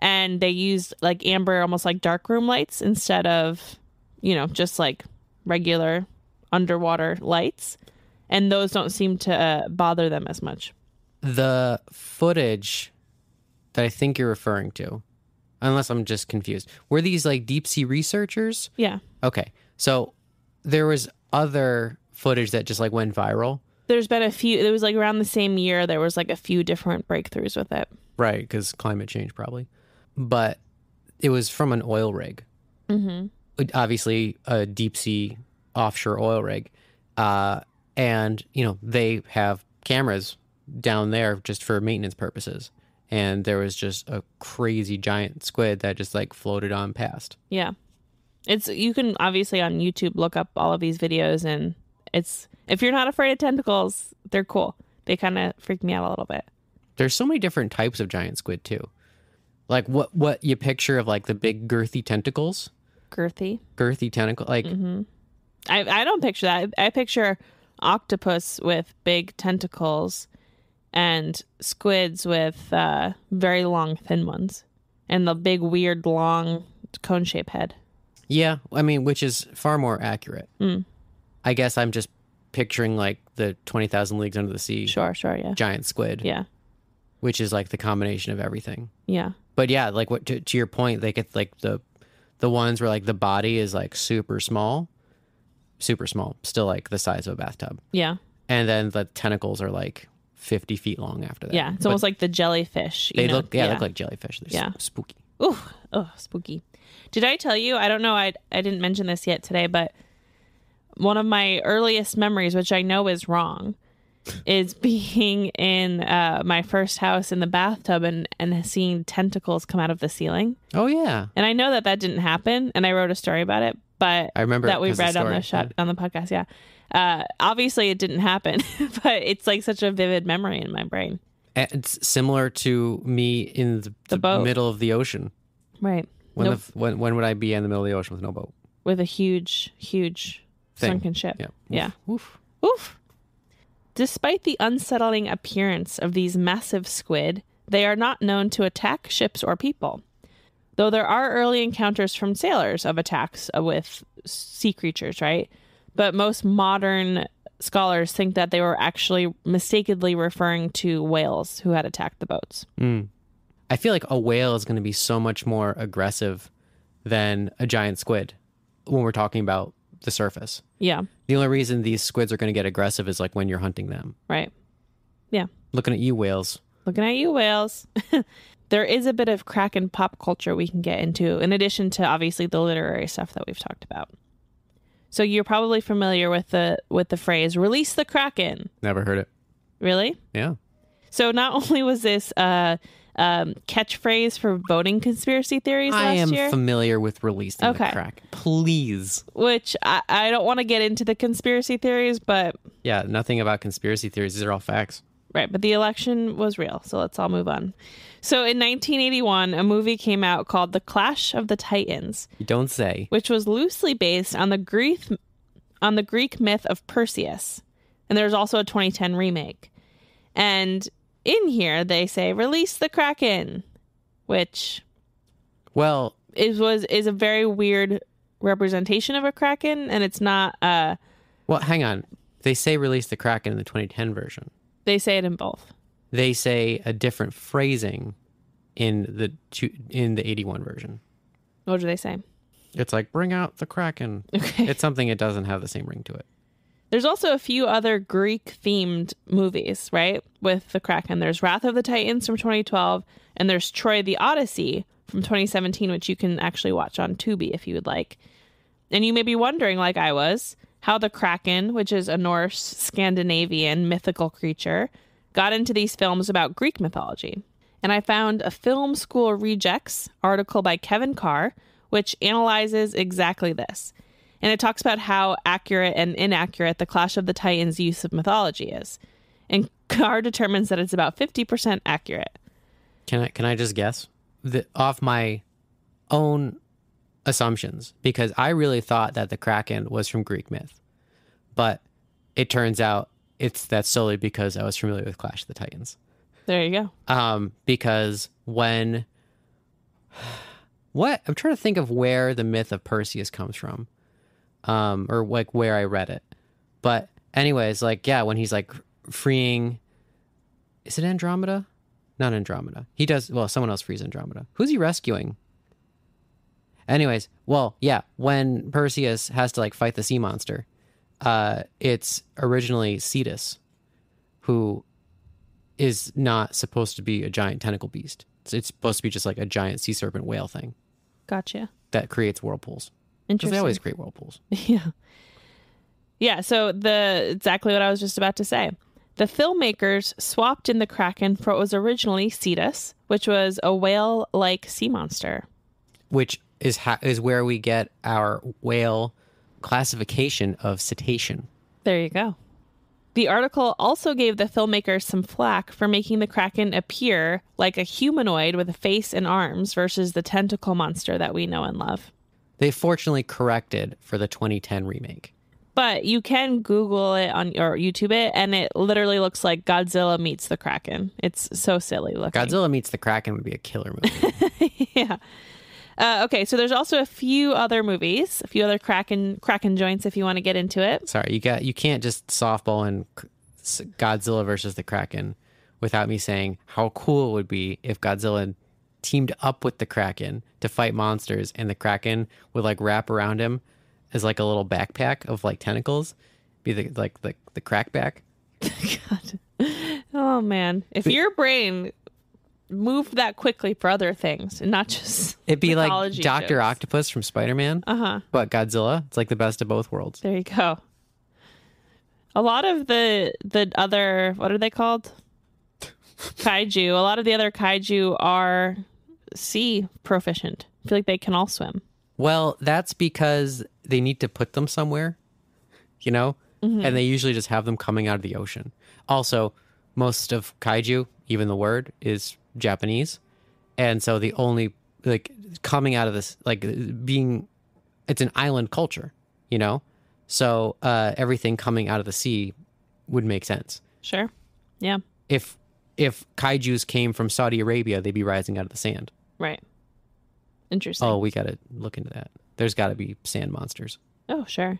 And they used like amber, almost like darkroom lights instead of, you know, just like regular underwater lights. And those don't seem to uh, bother them as much. The footage that I think you're referring to, unless I'm just confused, were these like deep sea researchers? Yeah. Okay. So there was other footage that just like went viral. There's been a few. It was like around the same year. There was like a few different breakthroughs with it. Right. Because climate change probably. But it was from an oil rig. Mm-hmm. Obviously a deep sea offshore oil rig. Uh, and, you know, they have cameras down there just for maintenance purposes. And there was just a crazy giant squid that just like floated on past. Yeah. It's, you can obviously on YouTube look up all of these videos, and it's, if you're not afraid of tentacles, they're cool. They kind of freak me out a little bit. There's so many different types of giant squid too. Like what, what you picture of like the big girthy tentacles. Girthy? Girthy tentacle. Like, mm-hmm. I, I don't picture that. I picture octopus with big tentacles and squids with uh, very long, thin ones. And the big, weird, long, cone-shaped head. Yeah, I mean, which is far more accurate. Mm. I guess I'm just picturing, like, the twenty thousand Leagues Under the Sea. Sure, sure, yeah. Giant squid. Yeah. Which is, like, the combination of everything. Yeah. But, yeah, like, what to, to your point, they get, like, the the ones where, like, the body is, like, super small. Super small. Still, like, the size of a bathtub. Yeah. And then the tentacles are, like... fifty feet long after that. Yeah, it's but almost like the jellyfish. You they know? look, yeah, yeah, look like jellyfish. They're yeah. spooky. Ooh, oh, spooky. Did I tell you? I don't know. I I didn't mention this yet today, but one of my earliest memories, which I know is wrong, is being in uh, my first house in the bathtub and and seeing tentacles come out of the ceiling. Oh yeah. And I know that that didn't happen, and I wrote a story about it, but I remember that we read the on the shot on the podcast. Yeah. Uh, obviously it didn't happen, but it's like such a vivid memory in my brain. It's similar to me in the, the, the middle of the ocean. Right. When, nope. the, when when would I be in the middle of the ocean with no boat? With a huge, huge Thing. sunken ship. Yeah. Oof. Yeah. Oof. Oof. Despite the unsettling appearance of these massive squid, they are not known to attack ships or people, though there are early encounters from sailors of attacks with sea creatures, right? But most modern scholars think that they were actually mistakenly referring to whales who had attacked the boats. Mm. I feel like a whale is going to be so much more aggressive than a giant squid when we're talking about the surface. Yeah. The only reason these squids are going to get aggressive is like when you're hunting them. Right. Yeah. Looking at you, whales. Looking at you, whales. There is a bit of Kraken pop culture we can get into, in addition to obviously the literary stuff that we've talked about. So you're probably familiar with the with the phrase, release the Kraken. Never heard it. Really? Yeah. So not only was this uh, um, catchphrase for voting conspiracy theories I last year. I am familiar with releasing okay. the Kraken. Please. Which I, I don't want to get into the conspiracy theories, but... Yeah, nothing about conspiracy theories. These are all facts. Right, but the election was real, so let's all move on. So in nineteen eighty-one, a movie came out called The Clash of the Titans. You don't say. Which was loosely based on the Greek, on the Greek myth of Perseus. And there's also a twenty ten remake. And in here, they say, release the Kraken, which well, is, was, is a very weird representation of a Kraken, and it's not... Uh, well, hang on. They say release the Kraken in the twenty ten version. They say it in both. They say a different phrasing in the in the eighty-one version. What do they say? It's like, bring out the Kraken. Okay. It's something that doesn't have the same ring to it. There's also a few other Greek-themed movies, right, with the Kraken. There's Wrath of the Titans from twenty twelve, and there's Troy the Odyssey from twenty seventeen, which you can actually watch on Tubi if you would like. And you may be wondering, like I was, how the Kraken, which is a Norse, Scandinavian mythical creature, got into these films about Greek mythology. And I found a Film School Rejects article by Kevin Carr, which analyzes exactly this. And it talks about how accurate and inaccurate the Clash of the Titans' use of mythology is. And Carr determines that it's about fifty percent accurate. Can I, can I just guess? The, off my own... assumptions, because I really thought that the Kraken was from Greek myth, but it turns out it's that's solely because I was familiar with Clash of the Titans. There you go. Um, because when what I'm trying to think of where the myth of Perseus comes from, um, or like where I read it, but anyways, like yeah, when he's like freeing, is it Andromeda? Not Andromeda. He does well. Someone else frees Andromeda. Who's he rescuing? Anyways, well, yeah, when Perseus has to, like, fight the sea monster, uh, it's originally Cetus, who is not supposed to be a giant tentacle beast. So it's supposed to be just, like, a giant sea serpent whale thing. Gotcha. That creates whirlpools. Interesting. Because they always create whirlpools. Yeah. Yeah, so the exactly what I was just about to say. The filmmakers swapped in the Kraken for what was originally Cetus, which was a whale-like sea monster. Which... Is ha- is where we get our whale classification of cetacean. There you go. The article also gave the filmmakers some flack for making the Kraken appear like a humanoid with a face and arms versus the tentacle monster that we know and love. They fortunately corrected for the twenty ten remake. But you can Google it on or YouTube it, and it literally looks like Godzilla meets the Kraken. It's so silly looking. Godzilla meets the Kraken would be a killer movie. Yeah. Uh, okay, so there's also a few other movies, a few other Kraken Kraken joints if you want to get into it. Sorry, you got you can't just softball in Godzilla versus the Kraken without me saying how cool it would be if Godzilla teamed up with the Kraken to fight monsters, and the Kraken would like wrap around him as like a little backpack of like tentacles, be the, like the the crackback. God, oh man, if your brain. Move that quickly for other things and not just it'd be like Doctor Octopus from Spider-Man, uh-huh but Godzilla. It's like the best of both worlds. There you go. A lot of the the other, what are they called, kaiju, a lot of the other kaiju are sea proficient. I feel like they can all swim. Well, that's because they need to put them somewhere, you know. Mm-hmm. And they usually just have them coming out of the ocean. Also, most of kaiju, even the word, is Japanese, and so the only like coming out of this, like being, it's an island culture, you know, so uh everything coming out of the sea would make sense. Sure. Yeah. If if kaijus came from Saudi Arabia, they'd be rising out of the sand. Right. Interesting. Oh, we got to look into that. There's got to be sand monsters. Oh, sure.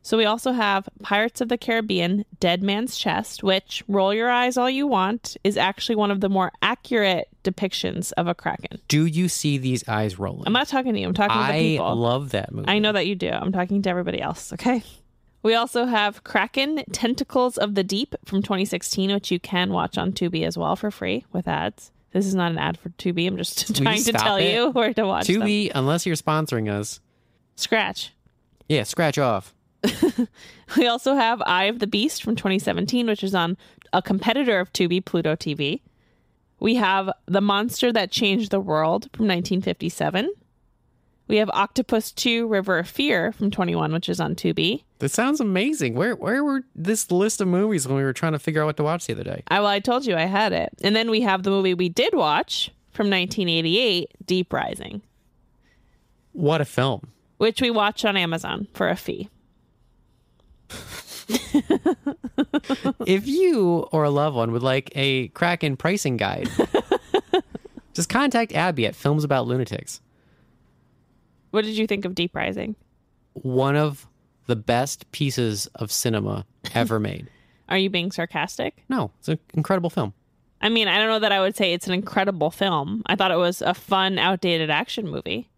So we also have Pirates of the Caribbean, Dead Man's Chest, which, roll your eyes all you want, is actually one of the more accurate depictions of a kraken. Do you see these eyes rolling? I'm not talking to you. I'm talking I to people. I love that movie. I know that you do. I'm talking to everybody else, okay? We also have Kraken, Tentacles of the Deep from twenty sixteen, which you can watch on Tubi as well for free with ads. This is not an ad for Tubi. I'm just trying to tell it? you where to watch Tubi, them. Unless you're sponsoring us. Scratch. Yeah, scratch off. We also have Eye of the Beast from twenty seventeen, which is on a competitor of Tubi, Pluto T V. We have The Monster That Changed the World from nineteen fifty-seven. We have Octopus two, River of Fear from twenty-one, which is on Tubi. That sounds amazing. Where where were this list of movies when we were trying to figure out what to watch the other day? I, well, I told you I had it. And then we have the movie we did watch from nineteen eighty-eight, Deep Rising. What a film. Which we watched on Amazon for a fee. If you or a loved one would like a Kraken pricing guide, just contact Abby at Films About Lunatics. What did you think of Deep Rising? One of the best pieces of cinema ever made. Are you being sarcastic? No, it's an incredible film. I mean, I don't know that I would say it's an incredible film. I thought it was a fun, outdated action movie.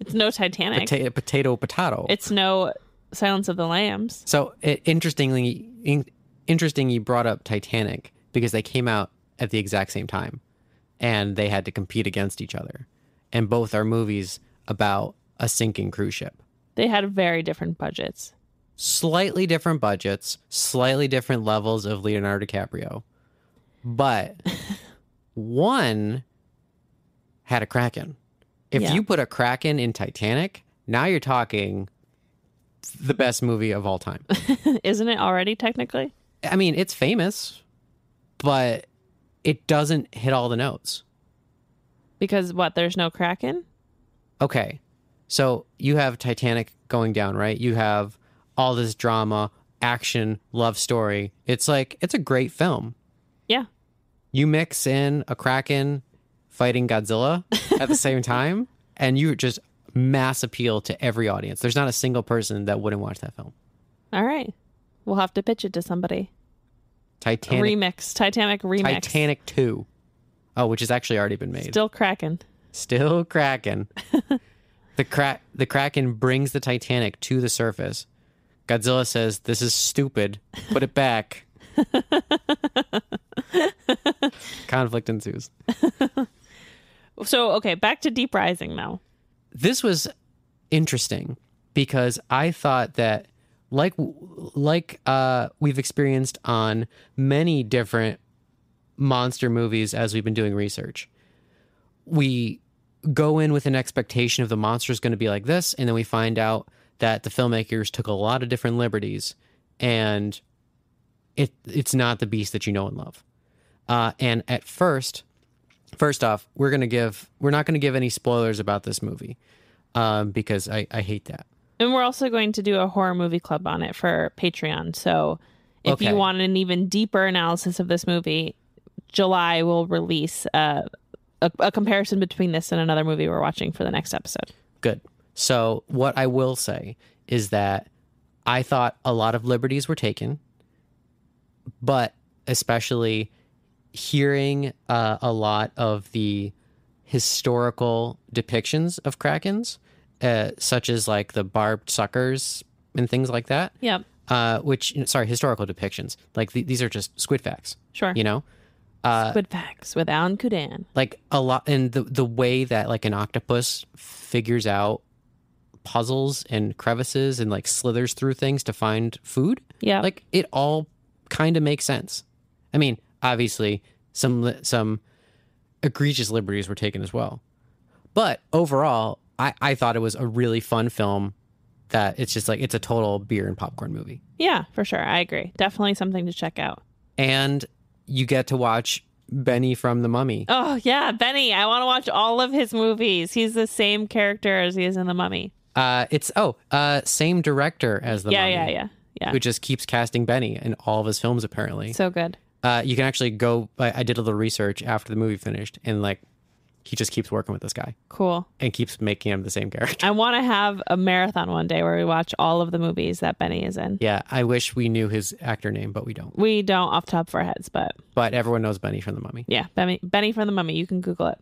It's no Titanic. Potato, potato, potato. It's no Silence of the Lambs. So it, interestingly, in, interesting you brought up Titanic because they came out at the exact same time and they had to compete against each other. And both are movies about a sinking cruise ship. They had very different budgets. Slightly different budgets, slightly different levels of Leonardo DiCaprio. But one had a kraken. If yeah. you put a kraken in Titanic, now you're talking the best movie of all time. Isn't it already technically? I mean, it's famous, but it doesn't hit all the notes. Because what? There's no kraken? Okay. So you have Titanic going down, right? You have all this drama, action, love story. It's like, it's a great film. Yeah. You mix in a kraken fighting Godzilla at the same time, and you just mass appeal to every audience. There's not a single person that wouldn't watch that film. All right. We'll have to pitch it to somebody. Titanic. Remix. Titanic remix. Titanic two. Oh, which has actually already been made. Still Kraken. Still Kraken. The cra- the Kraken brings the Titanic to the surface. Godzilla says, "This is stupid. Put it back." Conflict ensues. So, okay, back to Deep Rising now. This was interesting because I thought that, like, like uh, we've experienced on many different monster movies as we've been doing research, we go in with an expectation of the monster is going to be like this, and then we find out that the filmmakers took a lot of different liberties, and it it's not the beast that you know and love. Uh, and at first... First off, we're gonna give we're not gonna give any spoilers about this movie, um, because I, I hate that. And we're also going to do a horror movie club on it for Patreon. So if okay. you want an even deeper analysis of this movie, July will release uh, a, a comparison between this and another movie we're watching for the next episode. Good. So what I will say is that I thought a lot of liberties were taken, but especially hearing uh, a lot of the historical depictions of krakens, uh, such as like the barbed suckers and things like that. Yeah. Uh, which, sorry, historical depictions. Like th- these are just squid facts. Sure. You know? Uh, squid facts with Alan Kudan. Like a lot, and the, the way that like an octopus figures out puzzles and crevices and like slithers through things to find food. Yeah. Like it all kind of makes sense. I mean, obviously, some some egregious liberties were taken as well. But overall, I, I thought it was a really fun film that it's just like, it's a total beer and popcorn movie. Yeah, for sure. I agree. Definitely something to check out. And you get to watch Benny from The Mummy. Oh, yeah, Benny. I want to watch all of his movies. He's the same character as he is in The Mummy. Uh, it's, oh, uh, same director as The yeah, Mummy. Yeah, yeah, yeah. Who just keeps casting Benny in all of his films, apparently. So good. Uh, you can actually go, I, I did a little research after the movie finished, and like, he just keeps working with this guy. Cool. And keeps making him the same character. I want to have a marathon one day where we watch all of the movies that Benny is in. Yeah, I wish we knew his actor name, but we don't. We don't off the top of our heads, but... But everyone knows Benny from The Mummy. Yeah, Benny, Benny from The Mummy. You can Google it.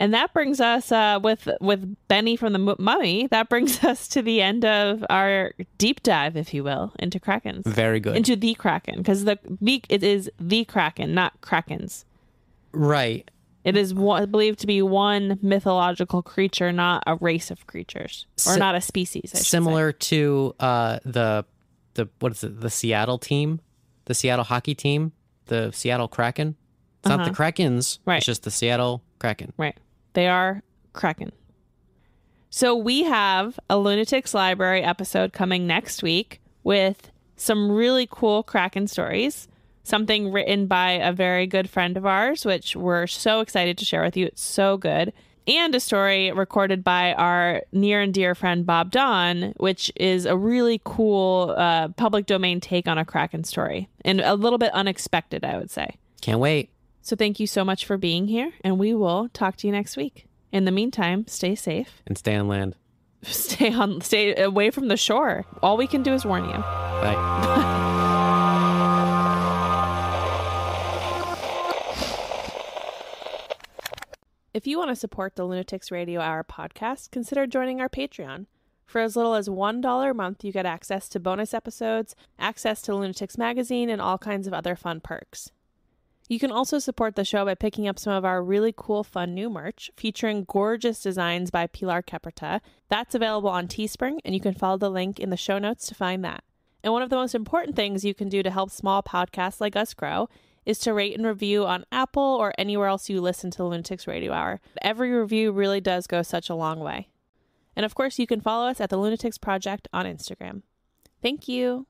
And that brings us, uh, with, with Benny from The Mummy, that brings us to the end of our deep dive, if you will, into Krakens. Very good. Into the Kraken, because the, the it is the Kraken, not Krakens. Right. It is one, believed to be one mythological creature, not a race of creatures, or S- not a species. I similar say. to uh, the the what is it? The Seattle team, the Seattle hockey team, the Seattle Kraken. It's uh-huh. not the Krakens, right. It's just the Seattle Kraken. Right, they are Kraken. So we have a Lunatics Library episode coming next week with some really cool Kraken stories. Something written by a very good friend of ours, which we're so excited to share with you. It's so good. And a story recorded by our near and dear friend, Bob Don, which is a really cool uh, public domain take on a Kraken story. And a little bit unexpected, I would say. Can't wait. So thank you so much for being here. And we will talk to you next week. In the meantime, stay safe. And stay on land. Stay on. Stay away from the shore. All we can do is warn you. Bye. If you want to support the Lunatics Radio Hour podcast, consider joining our Patreon. For as little as one dollar a month, you get access to bonus episodes, access to Lunatics Magazine, and all kinds of other fun perks. You can also support the show by picking up some of our really cool, fun new merch featuring gorgeous designs by Pilar Caperta. That's available on Teespring, and you can follow the link in the show notes to find that. And one of the most important things you can do to help small podcasts like us grow is to rate and review on Apple or anywhere else you listen to the Lunatics Radio Hour. Every review really does go such a long way. And of course, you can follow us at the Lunatics Project on Instagram. Thank you.